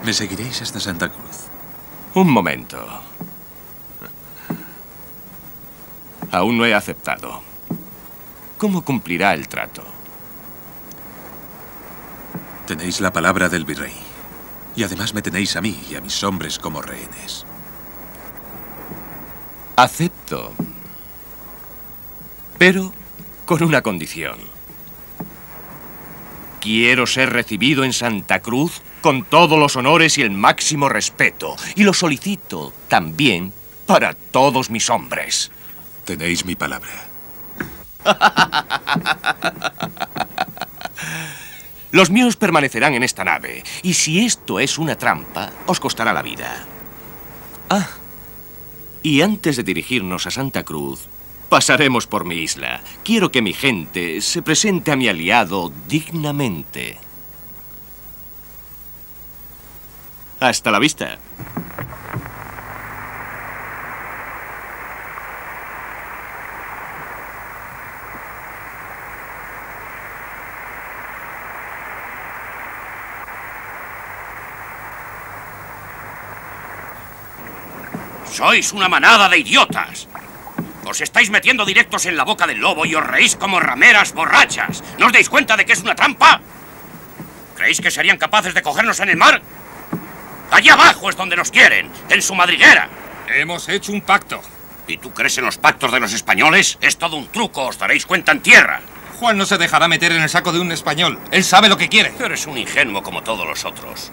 Me seguiréis hasta Santa Cruz. Un momento. Aún no he aceptado. ¿Cómo cumplirá el trato? Tenéis la palabra del virrey. Y además me tenéis a mí y a mis hombres como rehenes. Acepto. Pero con una condición. Quiero ser recibido en Santa Cruz con todos los honores y el máximo respeto. Y lo solicito también para todos mis hombres. Tenéis mi palabra. Los míos permanecerán en esta nave. Y si esto es una trampa, os costará la vida. Ah, Y antes de dirigirnos a Santa Cruz, pasaremos por mi isla. Quiero que mi gente se presente a mi aliado dignamente. Hasta la vista. ¡Sois una manada de idiotas! Os estáis metiendo directos en la boca del lobo y os reís como rameras borrachas. ¿No os dais cuenta de que es una trampa? ¿Creéis que serían capaces de cogernos en el mar? ¡Allí abajo es donde nos quieren! ¡En su madriguera! Hemos hecho un pacto. ¿Y tú crees en los pactos de los españoles? Es todo un truco, os daréis cuenta en tierra. Juan no se dejará meter en el saco de un español. Él sabe lo que quiere. Eres un ingenuo como todos los otros.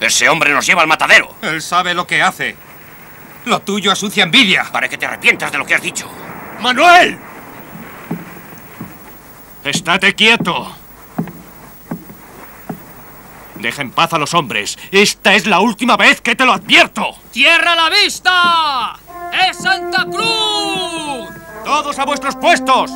Ese hombre nos lleva al matadero. Él sabe lo que hace. Lo tuyo es sucia envidia. Para que te arrepientas de lo que has dicho. ¡Manuel! ¡Estate quieto! Deja en paz a los hombres. Esta es la última vez que te lo advierto. ¡Cierra la vista! ¡Es Santa Cruz! ¡Todos a vuestros puestos!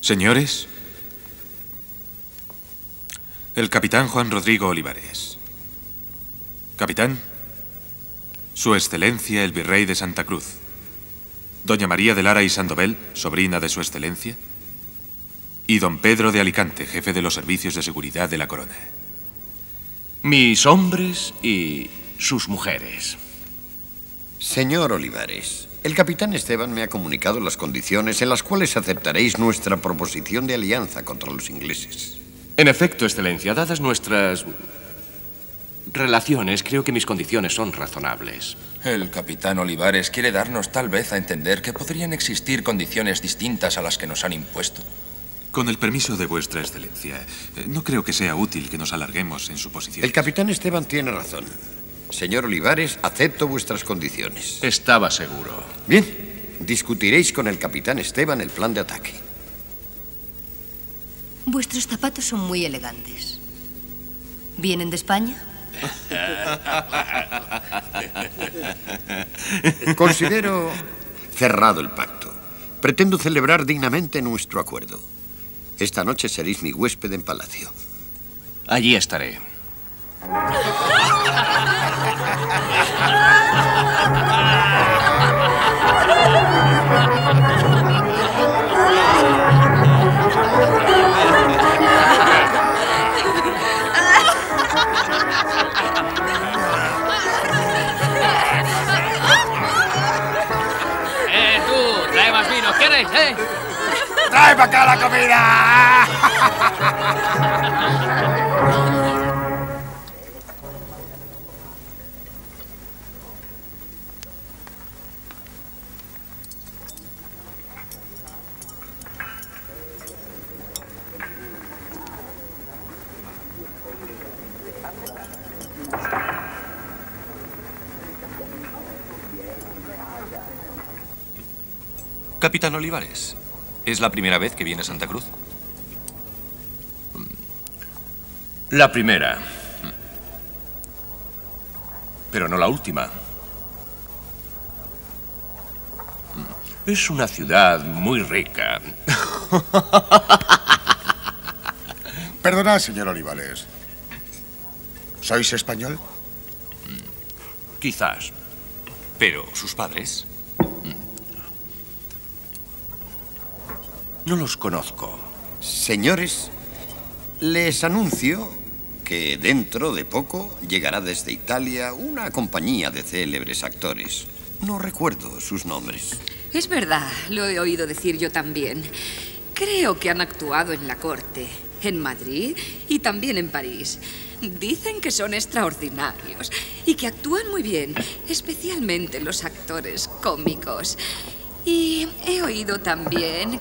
Señores, el capitán Juan Rodrigo Olivares. Capitán, Su Excelencia el Virrey de Santa Cruz. Doña María de Lara y Sandoval, sobrina de Su Excelencia. Y Don Pedro de Alicante, jefe de los servicios de seguridad de la corona. Mis hombres y sus mujeres. Señor Olivares. El capitán Esteban me ha comunicado las condiciones en las cuales aceptaréis nuestra proposición de alianza contra los ingleses. En efecto, Excelencia, dadas nuestras relaciones, creo que mis condiciones son razonables. El capitán Olivares quiere darnos tal vez a entender que podrían existir condiciones distintas a las que nos han impuesto. Con el permiso de vuestra Excelencia, no creo que sea útil que nos alarguemos en su posición. El capitán Esteban tiene razón. Señor Olivares, acepto vuestras condiciones. Estaba seguro. Bien, discutiréis con el capitán Esteban el plan de ataque. Vuestros zapatos son muy elegantes. ¿Vienen de España? Considero cerrado el pacto. Pretendo celebrar dignamente nuestro acuerdo. Esta noche seréis mi huésped en palacio. Allí estaré. Eh, tú, trae más vino, ¿quieres, eh? ¡Trae para acá la comida! Capitán Olivares, ¿es la primera vez que viene a Santa Cruz? La primera. Pero no la última. Es una ciudad muy rica. Perdonad, señor Olivares. ¿Sois español? Quizás. Pero sus padres... No los conozco. Señores, les anuncio que dentro de poco llegará desde Italia una compañía de célebres actores. No recuerdo sus nombres. Es verdad, lo he oído decir yo también. Creo que han actuado en la corte, en Madrid y también en París. Dicen que son extraordinarios y que actúan muy bien, especialmente los actores cómicos. Y he oído también...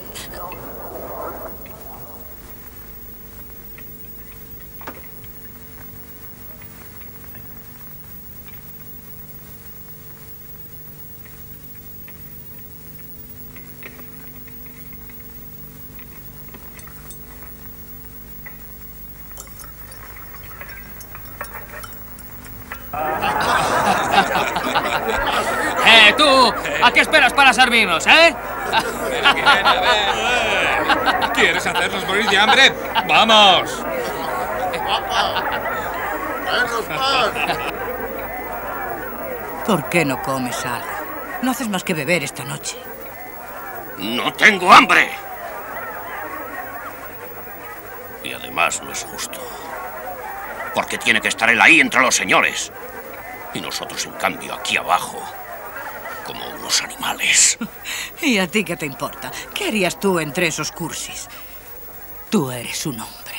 ¡Eh, tú! ¿A qué esperas para servirnos, eh? Virgen, a ver. ¿Quieres hacernos morir de hambre? ¡Vamos! ¿Por qué no comes algo? No haces más que beber esta noche. ¡No tengo hambre! Y además no es justo. Porque tiene que estar él ahí entre los señores. Y nosotros, en cambio, aquí abajo, como unos animales. ¿Y a ti qué te importa? ¿Qué harías tú entre esos cursis? Tú eres un hombre.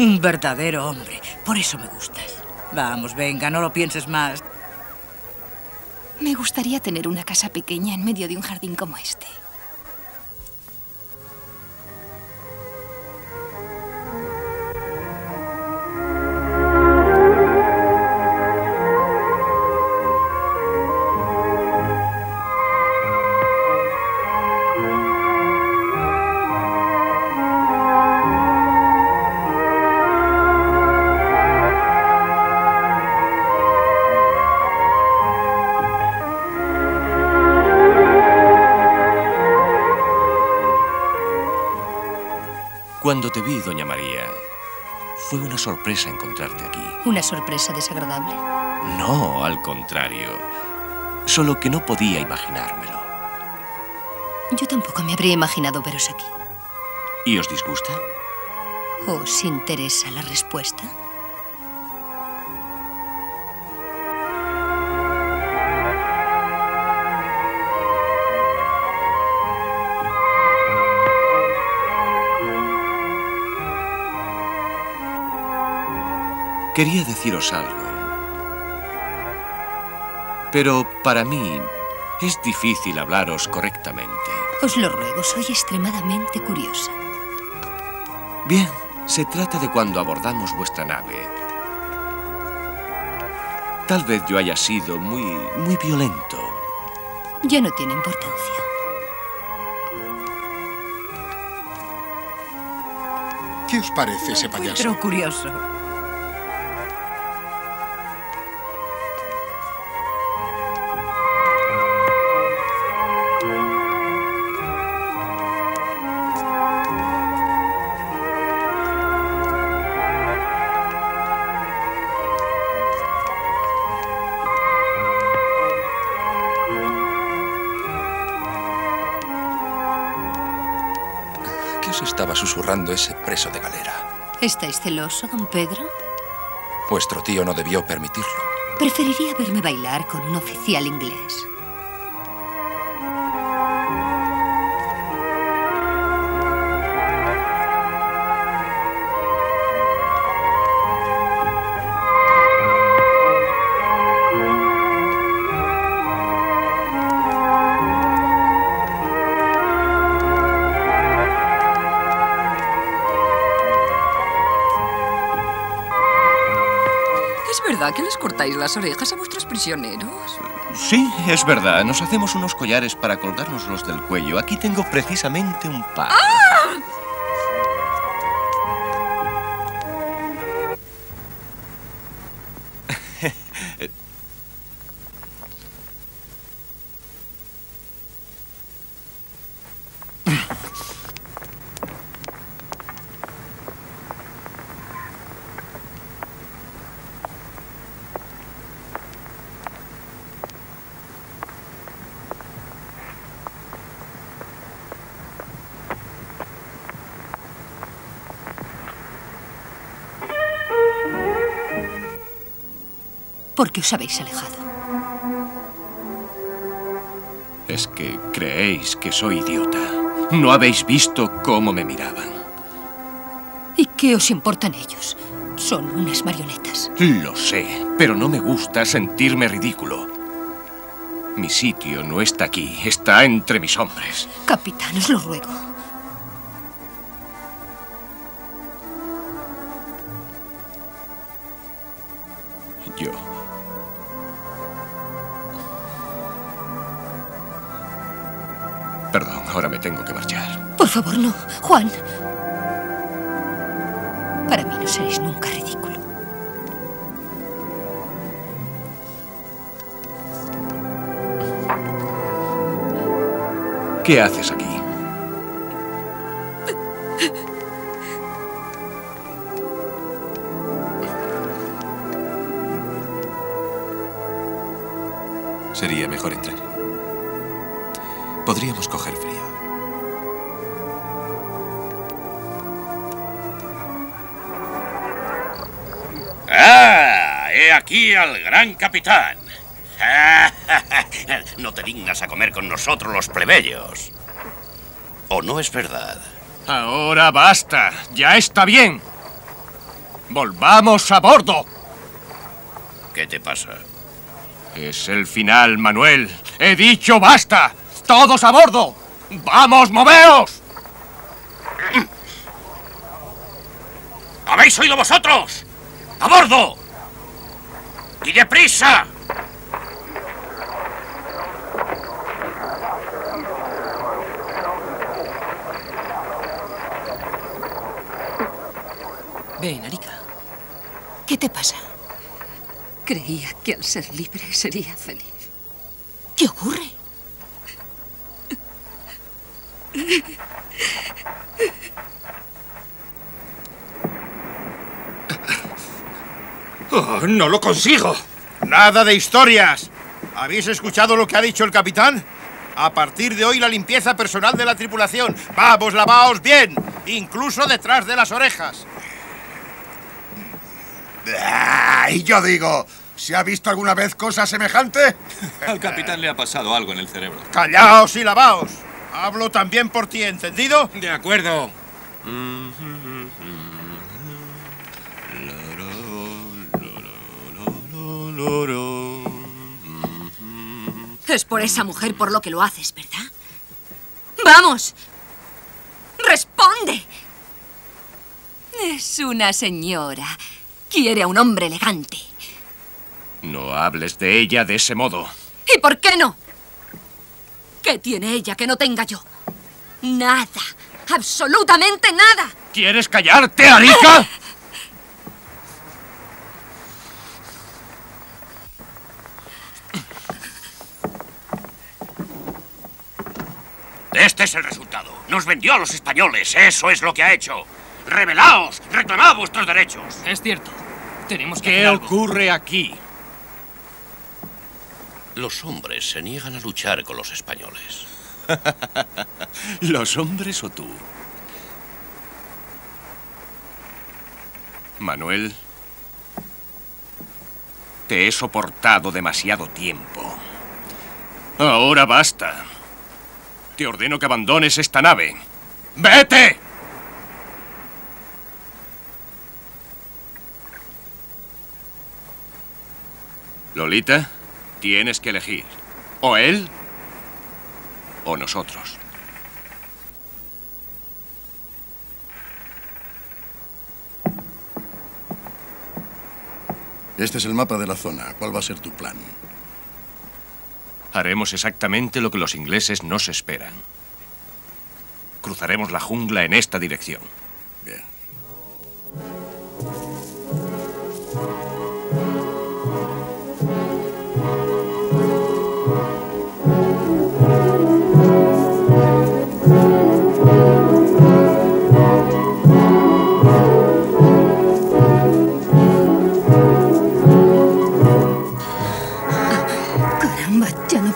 Un verdadero hombre. Por eso me gustas. Vamos, venga, no lo pienses más. Me gustaría tener una casa pequeña en medio de un jardín como este. Cuando te vi, doña María, fue una sorpresa encontrarte aquí. ¿Una sorpresa desagradable? No, al contrario. Solo que no podía imaginármelo. Yo tampoco me habría imaginado veros aquí. ¿Y os disgusta? ¿Os interesa la respuesta? Quería deciros algo, pero para mí es difícil hablaros correctamente. Os lo ruego, soy extremadamente curiosa. Bien, se trata de cuando abordamos vuestra nave. Tal vez yo haya sido muy, muy violento. Ya no tiene importancia. ¿Qué os parece ese payaso? Pero curioso. Estaba susurrando ese preso de galera. ¿Estáis celoso, don Pedro? Vuestro tío no debió permitirlo. Preferiría verme bailar con un oficial inglés. ¿Que les cortáis las orejas a vuestros prisioneros? Sí, es verdad. Nos hacemos unos collares para colgárnoslos del cuello. Aquí tengo precisamente un par. ¡Ah! ¿Por qué os habéis alejado? Es que creéis que soy idiota. No habéis visto cómo me miraban. ¿Y qué os importan ellos? Son unas marionetas. Lo sé, pero no me gusta sentirme ridículo. Mi sitio no está aquí, está entre mis hombres. Capitán, os lo ruego. Yo... Perdón, ahora me tengo que marchar. Por favor, no, Juan. Para mí no seréis nunca ridículo. ¿Qué haces aquí? Sería mejor entrar. Podríamos coger frío. ¡Ah! He aquí al gran capitán. No te dignas a comer con nosotros los plebeyos. ¿O no es verdad? Ahora basta. Ya está bien. Volvamos a bordo. ¿Qué te pasa? Es el final, Manuel. He dicho basta. Todos a bordo. ¡Vamos, moveos! ¿Habéis oído vosotros? ¡A bordo! ¡Y deprisa! Ven, Arica. ¿Qué te pasa? Creía que al ser libre sería feliz. ¿Qué ocurre? Oh, no lo consigo. Nada de historias. ¿Habéis escuchado lo que ha dicho el capitán? A partir de hoy la limpieza personal de la tripulación. Vamos, lavaos bien, incluso detrás de las orejas. Y yo digo, ¿se ha visto alguna vez cosa semejante? Al capitán le ha pasado algo en el cerebro. ¡Callaos y lavaos! Hablo también por ti, ¿entendido? De acuerdo. Es por esa mujer por lo que lo haces, ¿verdad? ¡Vamos! ¡Responde! Es una señora. Quiere a un hombre elegante. No hables de ella de ese modo. ¿Y por qué no? ¿Qué tiene ella que no tenga yo? Nada. Absolutamente nada. ¿Quieres callarte, Arica? Este es el resultado. Nos vendió a los españoles. Eso es lo que ha hecho. ¡Rebelaos! ¡Reclamad vuestros derechos! Es cierto. Tenemos que... ¿Qué ocurre aquí? Los hombres se niegan a luchar con los españoles. ¿Los hombres o tú? Manuel, te he soportado demasiado tiempo. Ahora basta. Te ordeno que abandones esta nave. ¡Vete! Lolita, tienes que elegir. O él, o nosotros. Este es el mapa de la zona. ¿Cuál va a ser tu plan? Haremos exactamente lo que los ingleses nos esperan. Cruzaremos la jungla en esta dirección. Bien.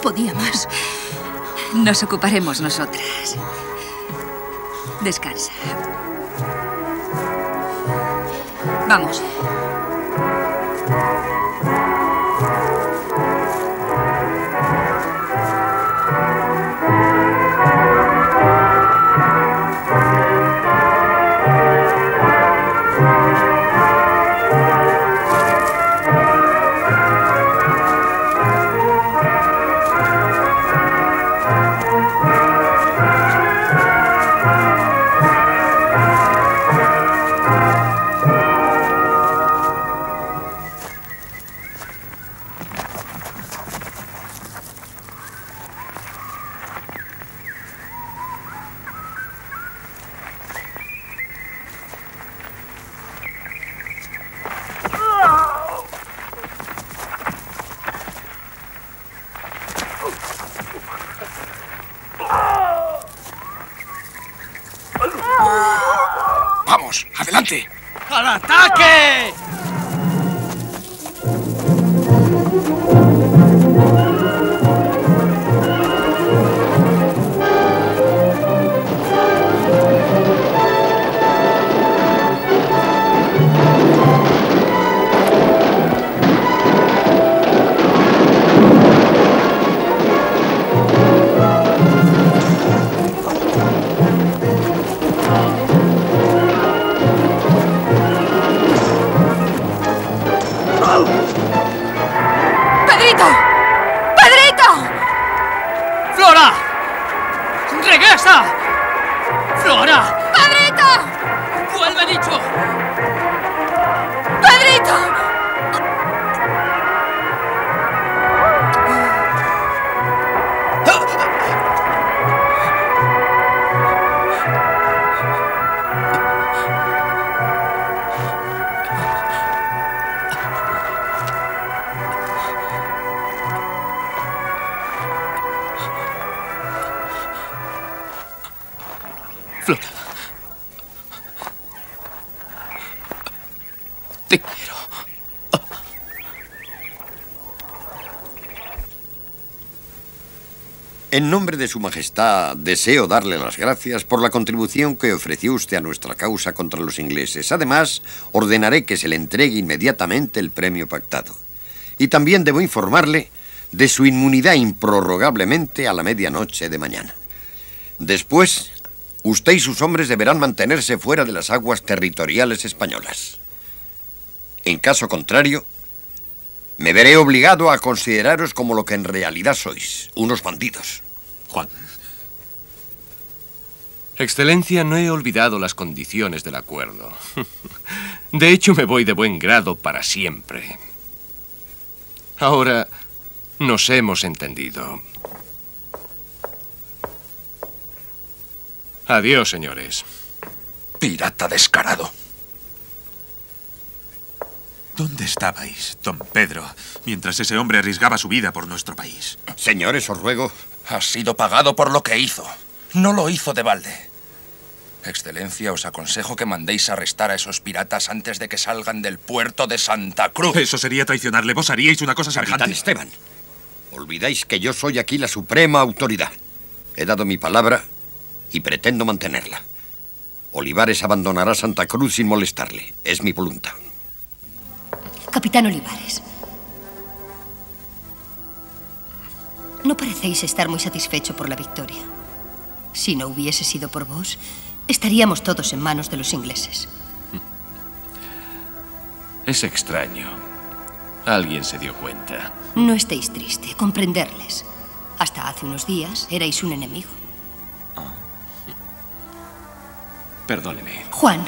Podía más. Nos ocuparemos nosotras. Descansa. Vamos. ¡Vamos! ¡Adelante! ¡Al ataque! En nombre de Su Majestad, deseo darle las gracias por la contribución que ofreció usted a nuestra causa contra los ingleses. Además, ordenaré que se le entregue inmediatamente el premio pactado. Y también debo informarle de su inmunidad improrrogablemente a la medianoche de mañana. Después, usted y sus hombres deberán mantenerse fuera de las aguas territoriales españolas. En caso contrario, me veré obligado a consideraros como lo que en realidad sois, unos bandidos. Juan. Excelencia, no he olvidado las condiciones del acuerdo. De hecho, me voy de buen grado para siempre. Ahora nos hemos entendido. Adiós, señores. Pirata descarado. ¿Dónde estabais, don Pedro, mientras ese hombre arriesgaba su vida por nuestro país? Señores, os ruego. Ha sido pagado por lo que hizo. No lo hizo de balde. Excelencia, os aconsejo que mandéis arrestar a esos piratas antes de que salgan del puerto de Santa Cruz. Eso sería traicionarle. Vos haríais una cosa semejante. Capitán Esteban, olvidáis que yo soy aquí la suprema autoridad. He dado mi palabra y pretendo mantenerla. Olivares abandonará Santa Cruz sin molestarle. Es mi voluntad. Capitán Olivares, no parecéis estar muy satisfecho por la victoria. Si no hubiese sido por vos, estaríamos todos en manos de los ingleses. Es extraño. Alguien se dio cuenta. No estéis triste, comprenderles. Hasta hace unos días erais un enemigo. Oh. Perdóneme. Juan.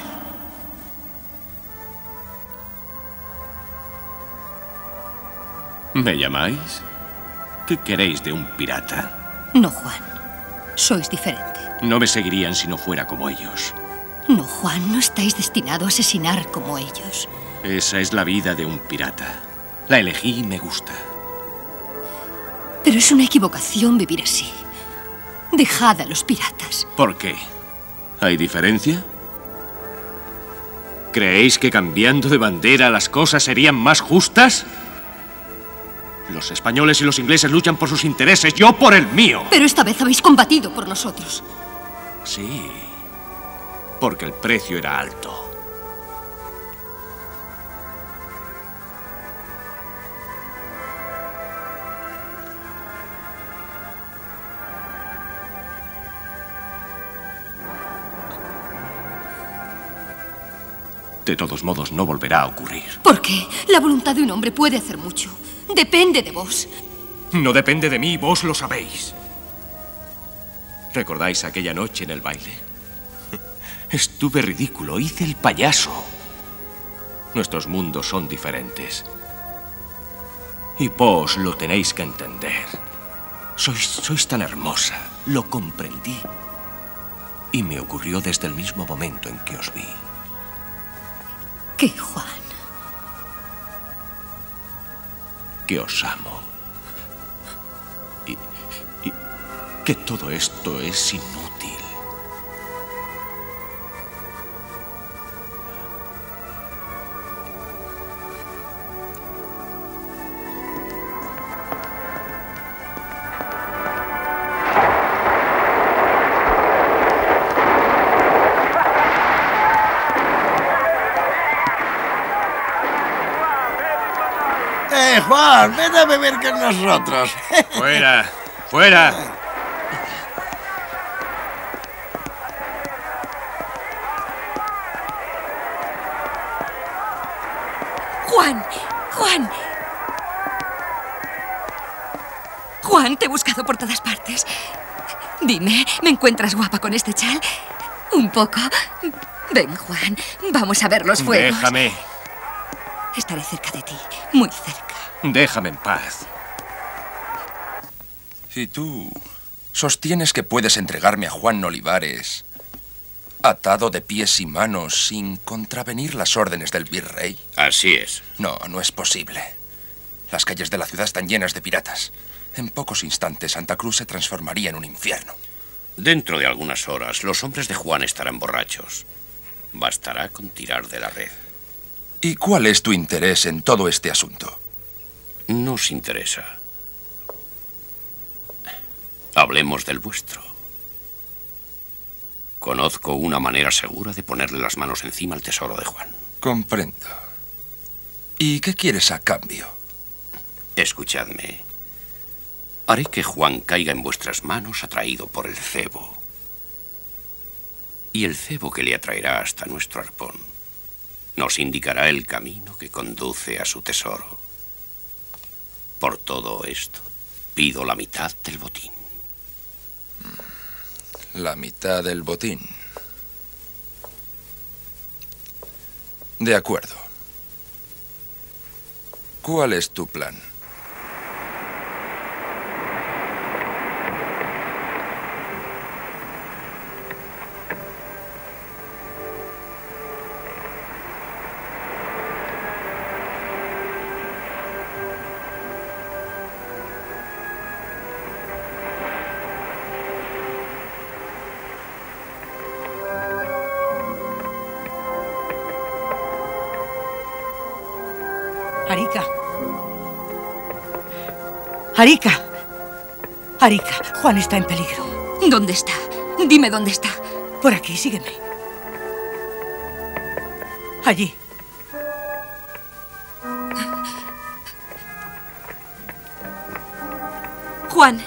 ¿Me llamáis? ¿Qué queréis de un pirata? No, Juan. Sois diferente. No me seguirían si no fuera como ellos. No, Juan. No estáis destinado a asesinar como ellos. Esa es la vida de un pirata. La elegí y me gusta. Pero es una equivocación vivir así. Dejad a los piratas. ¿Por qué? ¿Hay diferencia? ¿Creéis que cambiando de bandera las cosas serían más justas? Los españoles y los ingleses luchan por sus intereses, yo por el mío. Pero esta vez habéis combatido por nosotros. Sí, porque el precio era alto. De todos modos, no volverá a ocurrir. ¿Por qué? La voluntad de un hombre puede hacer mucho. Depende de vos. No depende de mí, vos lo sabéis. ¿Recordáis aquella noche en el baile? Estuve ridículo, hice el payaso. Nuestros mundos son diferentes. Y vos lo tenéis que entender. Sois, sois tan hermosa, lo comprendí. Y me ocurrió desde el mismo momento en que os vi. ¿Qué, Juan? Que os amo y, y que todo esto es inútil. ¡Eh, Juan! ¡Ven a beber con nosotros! ¡Fuera! ¡Fuera! ¡Juan! ¡Juan! Juan, te he buscado por todas partes. Dime, ¿me encuentras guapa con este chal? ¿Un poco? Ven, Juan, vamos a ver los fuegos. Déjame. Estaré cerca de ti, muy cerca. Déjame en paz. Si tú sostienes que puedes entregarme a Juan Olivares, atado de pies y manos, sin contravenir las órdenes del virrey... Así es. No, no es posible. Las calles de la ciudad están llenas de piratas. En pocos instantes, Santa Cruz se transformaría en un infierno. Dentro de algunas horas, los hombres de Juan estarán borrachos. Bastará con tirar de la red. ¿Y cuál es tu interés en todo este asunto? Nos interesa. Hablemos del vuestro. Conozco una manera segura de ponerle las manos encima al tesoro de Juan. Comprendo. ¿Y qué quieres a cambio? Escuchadme. Haré que Juan caiga en vuestras manos atraído por el cebo. Y el cebo que le atraerá hasta nuestro arpón nos indicará el camino que conduce a su tesoro. Por todo esto, pido la mitad del botín. La mitad del botín. De acuerdo. ¿Cuál es tu plan? Arica, Arica, Juan está en peligro. ¿Dónde está? Dime dónde está. Por aquí, sígueme. Allí. Juan.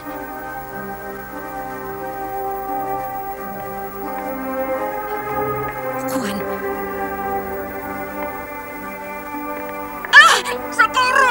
Juan. ¡Ah! ¡Socorro!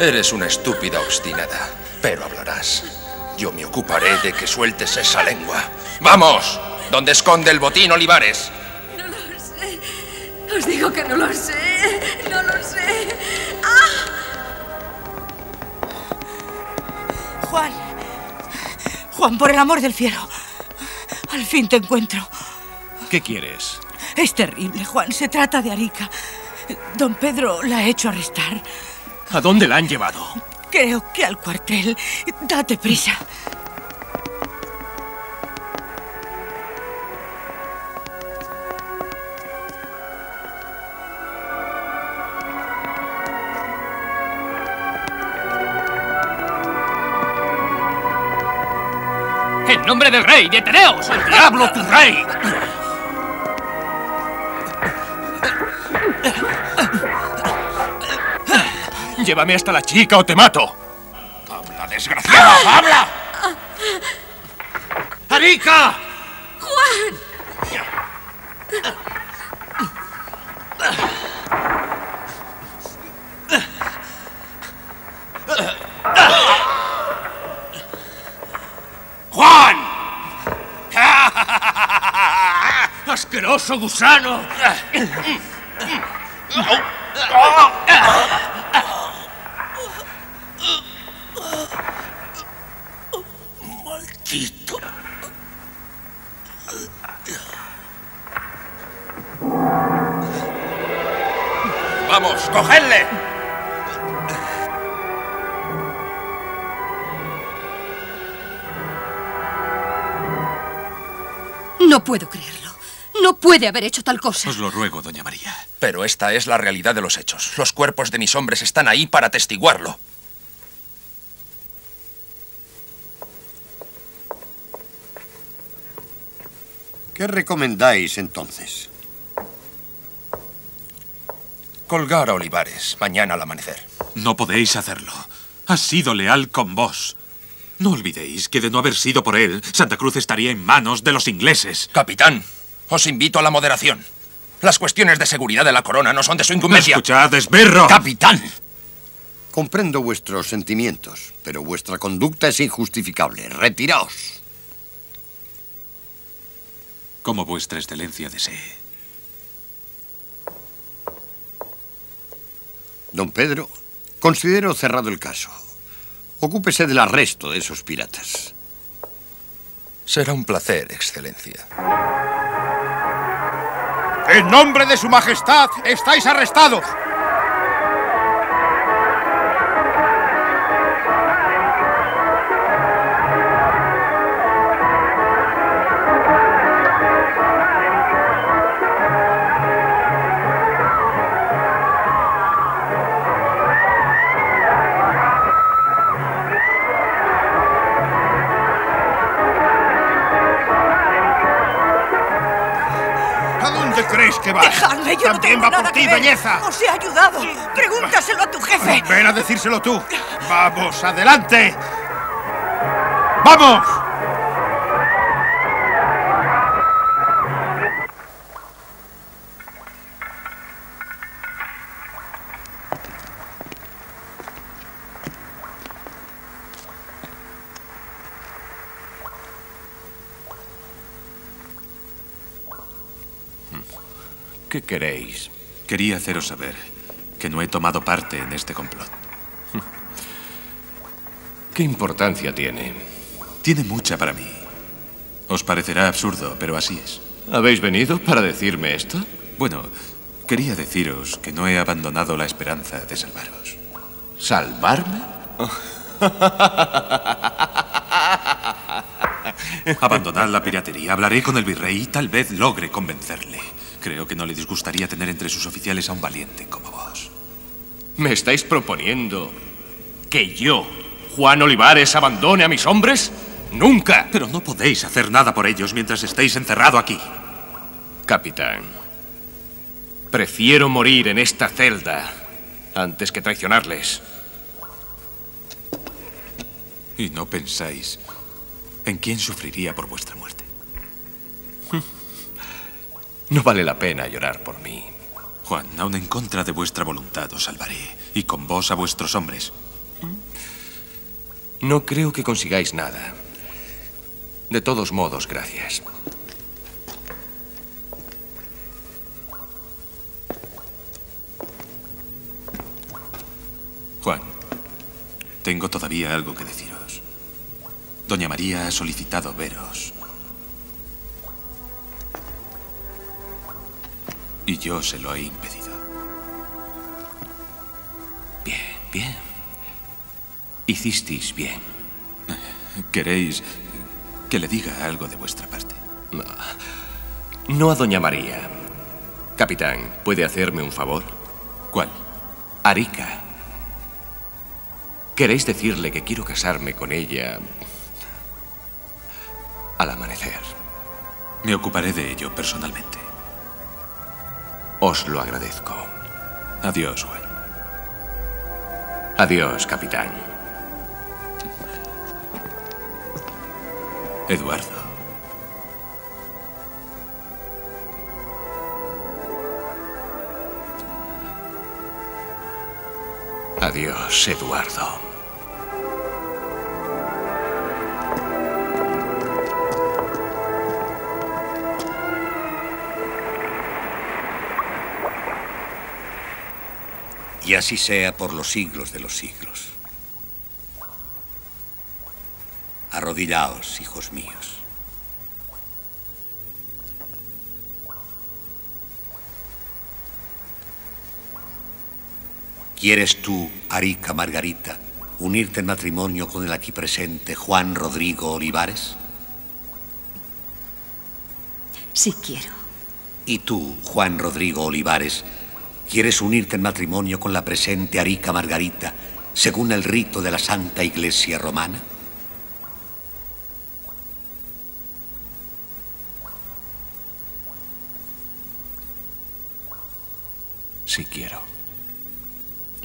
Eres una estúpida obstinada, pero hablarás. Yo me ocuparé de que sueltes esa lengua. ¡Vamos! ¿Dónde esconde el botín, Olivares? No lo sé. Os digo que no lo sé. No lo sé. ¡Ah! Juan. Juan, por el amor del cielo. Al fin te encuentro. ¿Qué quieres? Es terrible, Juan. Se trata de Arica. Don Pedro la ha hecho arrestar. ¿A dónde la han llevado? Creo que al cuartel. Date prisa. ¡En nombre del rey! ¡Deteneos! ¡Al diablo tu rey! ¡Llévame hasta la chica o te mato! ¡Habla, desgraciada! ¡Ah! ¡Habla! ¡Arica! ¡Juan! ¡Juan! ¡Asqueroso gusano! ¡Vamos, cogedle! No puedo creerlo. No puede haber hecho tal cosa. Os lo ruego, doña María. Pero esta es la realidad de los hechos. Los cuerpos de mis hombres están ahí para atestiguarlo. ¿Qué recomendáis, entonces? Colgar a Olivares mañana al amanecer. No podéis hacerlo. Ha sido leal con vos. No olvidéis que de no haber sido por él, Santa Cruz estaría en manos de los ingleses. Capitán, os invito a la moderación. Las cuestiones de seguridad de la corona no son de su incumbencia. ¡Escuchad, esbirro! ¡Capitán! Comprendo vuestros sentimientos, pero vuestra conducta es injustificable. Retiraos. Como vuestra excelencia desee. Don Pedro, considero cerrado el caso. Ocúpese del arresto de esos piratas. Será un placer, excelencia. En nombre de su majestad, estáis arrestados. Que va. Dejadme, yo también no tengo va por ti, belleza. Os he ayudado. Pregúntaselo a tu jefe. Ven a decírselo tú. Vamos, adelante. ¡Vamos! ¿Qué queréis? Quería haceros saber que no he tomado parte en este complot. ¿Qué importancia tiene? Tiene mucha para mí. Os parecerá absurdo, pero así es. ¿Habéis venido para decirme esto? Bueno, quería deciros que no he abandonado la esperanza de salvaros. ¿Salvarme? Abandonad la piratería. Hablaré con el virrey y tal vez logre convencerle. Creo que no le disgustaría tener entre sus oficiales a un valiente como vos. ¿Me estáis proponiendo que yo, Juan Olivares, abandone a mis hombres? ¡Nunca! Pero no podéis hacer nada por ellos mientras estéis encerrado aquí. Capitán, prefiero morir en esta celda antes que traicionarles. ¿Y no pensáis en quién sufriría por vuestra muerte? No vale la pena llorar por mí. Juan, aún en contra de vuestra voluntad os salvaré, y con vos a vuestros hombres. No creo que consigáis nada. De todos modos, gracias. Juan, tengo todavía algo que deciros. Doña María ha solicitado veros. Y yo se lo he impedido. Bien, bien. Hicisteis bien. ¿Queréis que le diga algo de vuestra parte? No, no a doña María. Capitán, ¿puede hacerme un favor? ¿Cuál? Arica. ¿Queréis decirle que quiero casarme con ella al amanecer? Me ocuparé de ello personalmente. Os lo agradezco. Adiós, Juan. Adiós, capitán. Eduardo. Adiós, Eduardo. Y así sea por los siglos de los siglos. Arrodillaos, hijos míos. ¿Quieres tú, Arica Margarita, unirte en matrimonio con el aquí presente Juan Rodrigo Olivares? si quiero. ¿Y tú, Juan Rodrigo Olivares, quieres unirte en matrimonio con la presente Arica Margarita, según el rito de la Santa Iglesia Romana? Sí quiero.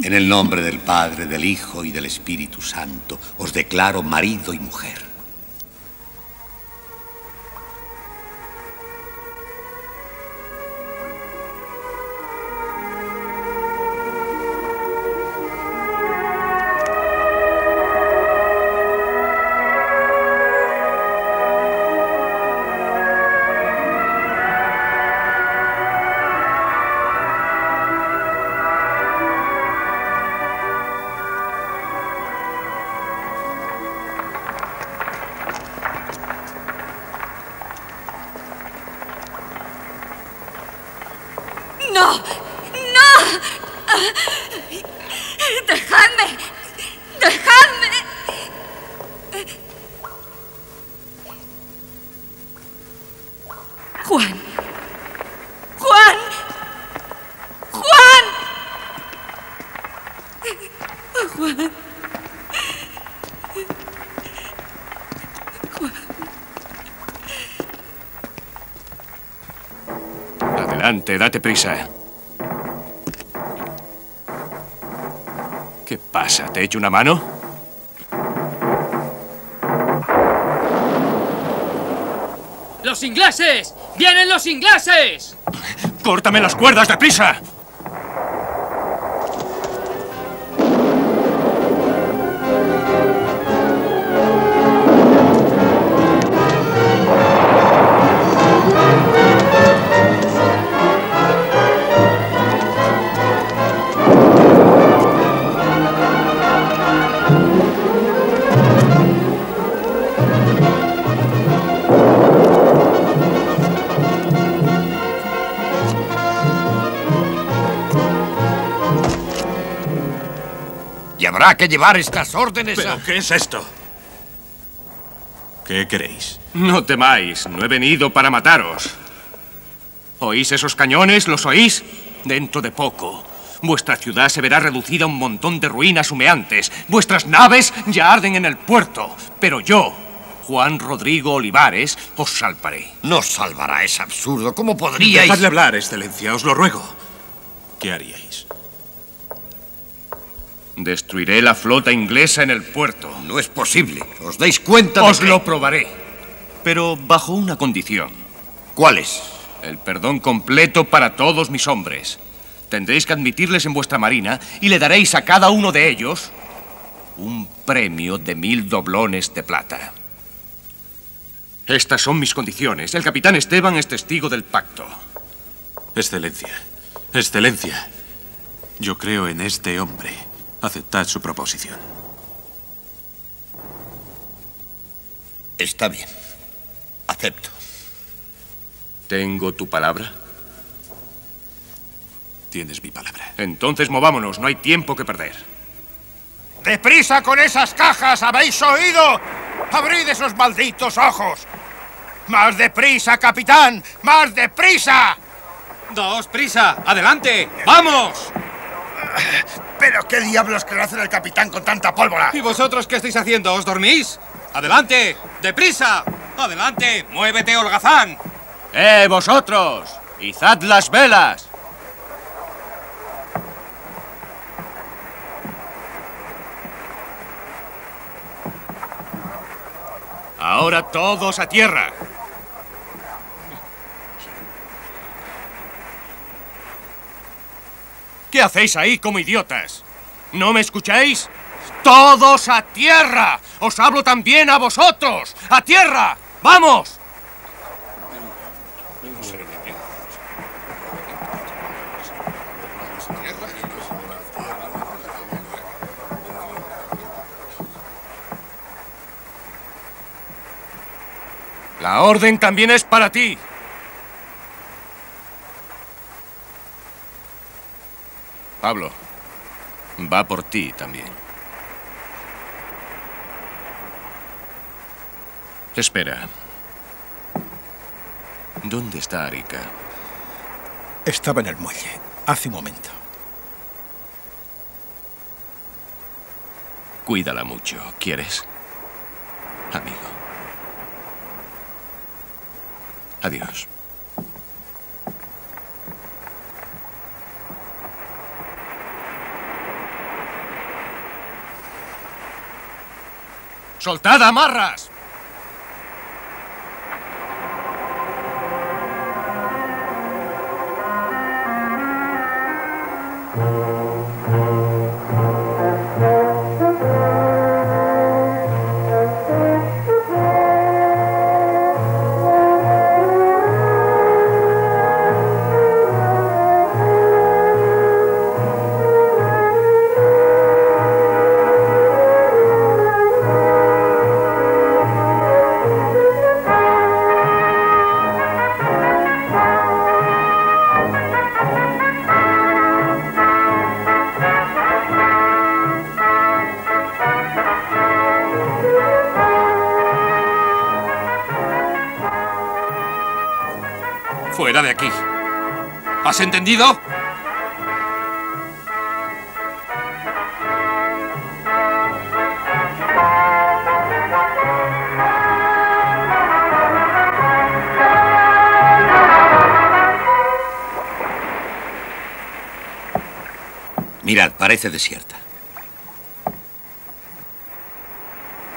En el nombre del Padre, del Hijo y del Espíritu Santo, os declaro marido y mujer. Adelante, date prisa. ¿Qué pasa? ¿Te echo una mano? ¡Los ingleses! ¡Vienen los ingleses! ¡Córtame las cuerdas, de prisa! Habrá que llevar estas órdenes a... ¿Pero qué es esto? ¿Qué queréis? No temáis, no he venido para mataros. ¿Oís esos cañones? ¿Los oís? Dentro de poco, vuestra ciudad se verá reducida a un montón de ruinas humeantes. Vuestras naves ya arden en el puerto. Pero yo, Juan Rodrigo Olivares, os salvaré. No salvará, es absurdo. ¿Cómo podríais...? Dejadle hablar, excelencia, os lo ruego. ¿Qué haríais? Destruiré la flota inglesa en el puerto. No es posible. ¿Os dais cuenta de que...? Os lo probaré, pero bajo una condición. ¿Cuál es? El perdón completo para todos mis hombres. Tendréis que admitirles en vuestra marina y le daréis a cada uno de ellos un premio de mil doblones de plata. Estas son mis condiciones. El capitán Esteban es testigo del pacto. Excelencia, excelencia, yo creo en este hombre. Aceptad su proposición. Está bien. Acepto. ¿Tengo tu palabra? Tienes mi palabra. Entonces movámonos, no hay tiempo que perder. ¡Deprisa con esas cajas! ¿Habéis oído? ¡Abrid esos malditos ojos! ¡Más deprisa, capitán! ¡Más deprisa! ¡Daos prisa! ¡Adelante! ¡Vamos! ¿Pero qué diablos quiere hacer el capitán con tanta pólvora? ¿Y vosotros qué estáis haciendo? ¿Os dormís? ¡Adelante! ¡Deprisa! ¡Adelante! ¡Muévete, holgazán! ¡Eh, vosotros! ¡Izad las velas! Ahora todos a tierra. ¿Qué hacéis ahí como idiotas? ¿No me escucháis? ¡Todos a tierra! ¡Os hablo también a vosotros! ¡A tierra! ¡Vamos! La orden también es para ti. Pablo, va por ti también. Espera. ¿Dónde está Arica? Estaba en el muelle, hace un momento. Cuídala mucho, ¿quieres? Amigo. Adiós. ¡Soltad amarras! ¡Fuera de aquí! ¿Has entendido? Mirad, parece desierta.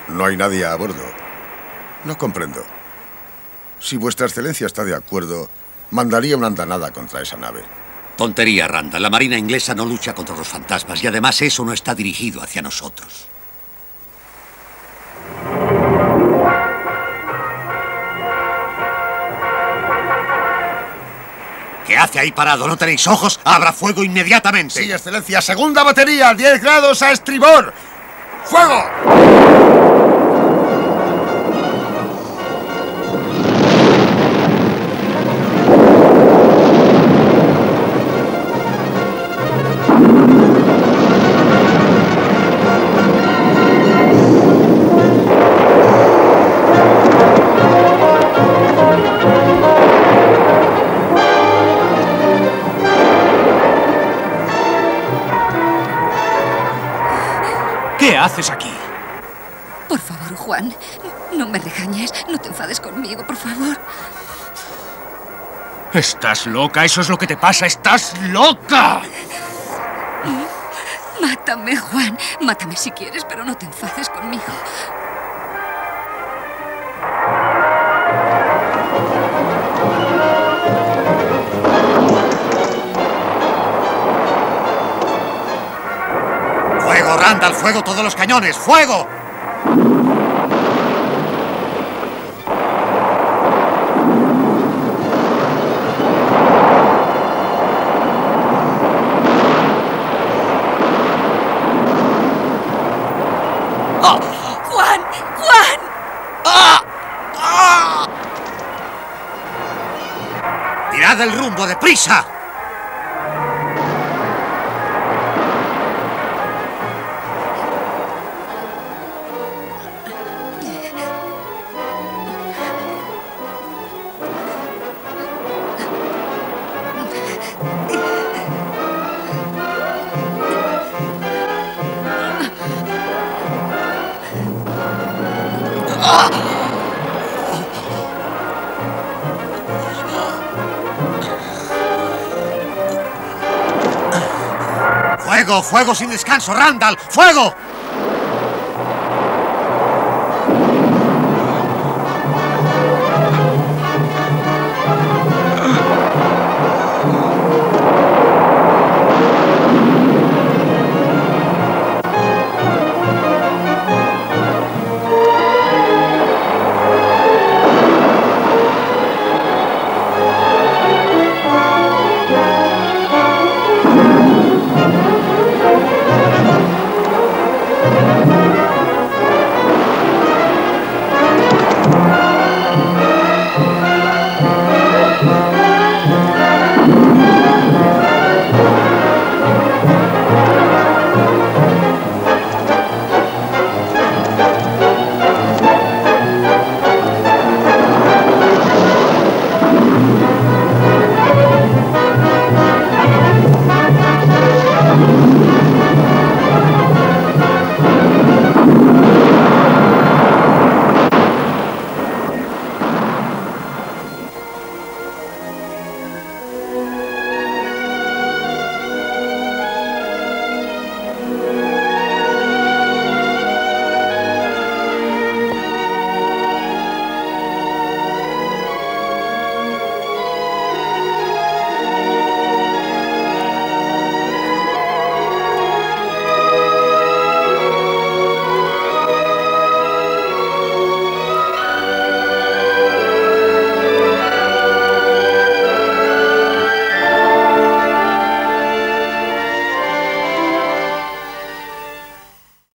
No hay nadie a bordo. No comprendo. Si vuestra excelencia está de acuerdo, mandaría una andanada contra esa nave. Tontería, Randa. La marina inglesa no lucha contra los fantasmas y además eso no está dirigido hacia nosotros. ¿Qué hace ahí parado? ¿No tenéis ojos? ¡Abra fuego inmediatamente! Sí, excelencia. Segunda batería, diez grados a estribor. ¡Fuego! ¿Qué haces aquí? Por favor, Juan, no me regañes, no te enfades conmigo, por favor. Estás loca, eso es lo que te pasa, estás loca. Mátame, Juan, mátame si quieres, pero no te enfades conmigo. ¡Anda al fuego todos los cañones! ¡Fuego! ¡Ah! ¡Juan! ¡Juan! ¡Ah! ¡Ah! ¡Tirad el rumbo, deprisa! ¡Fuego sin descanso, Randall! ¡Fuego!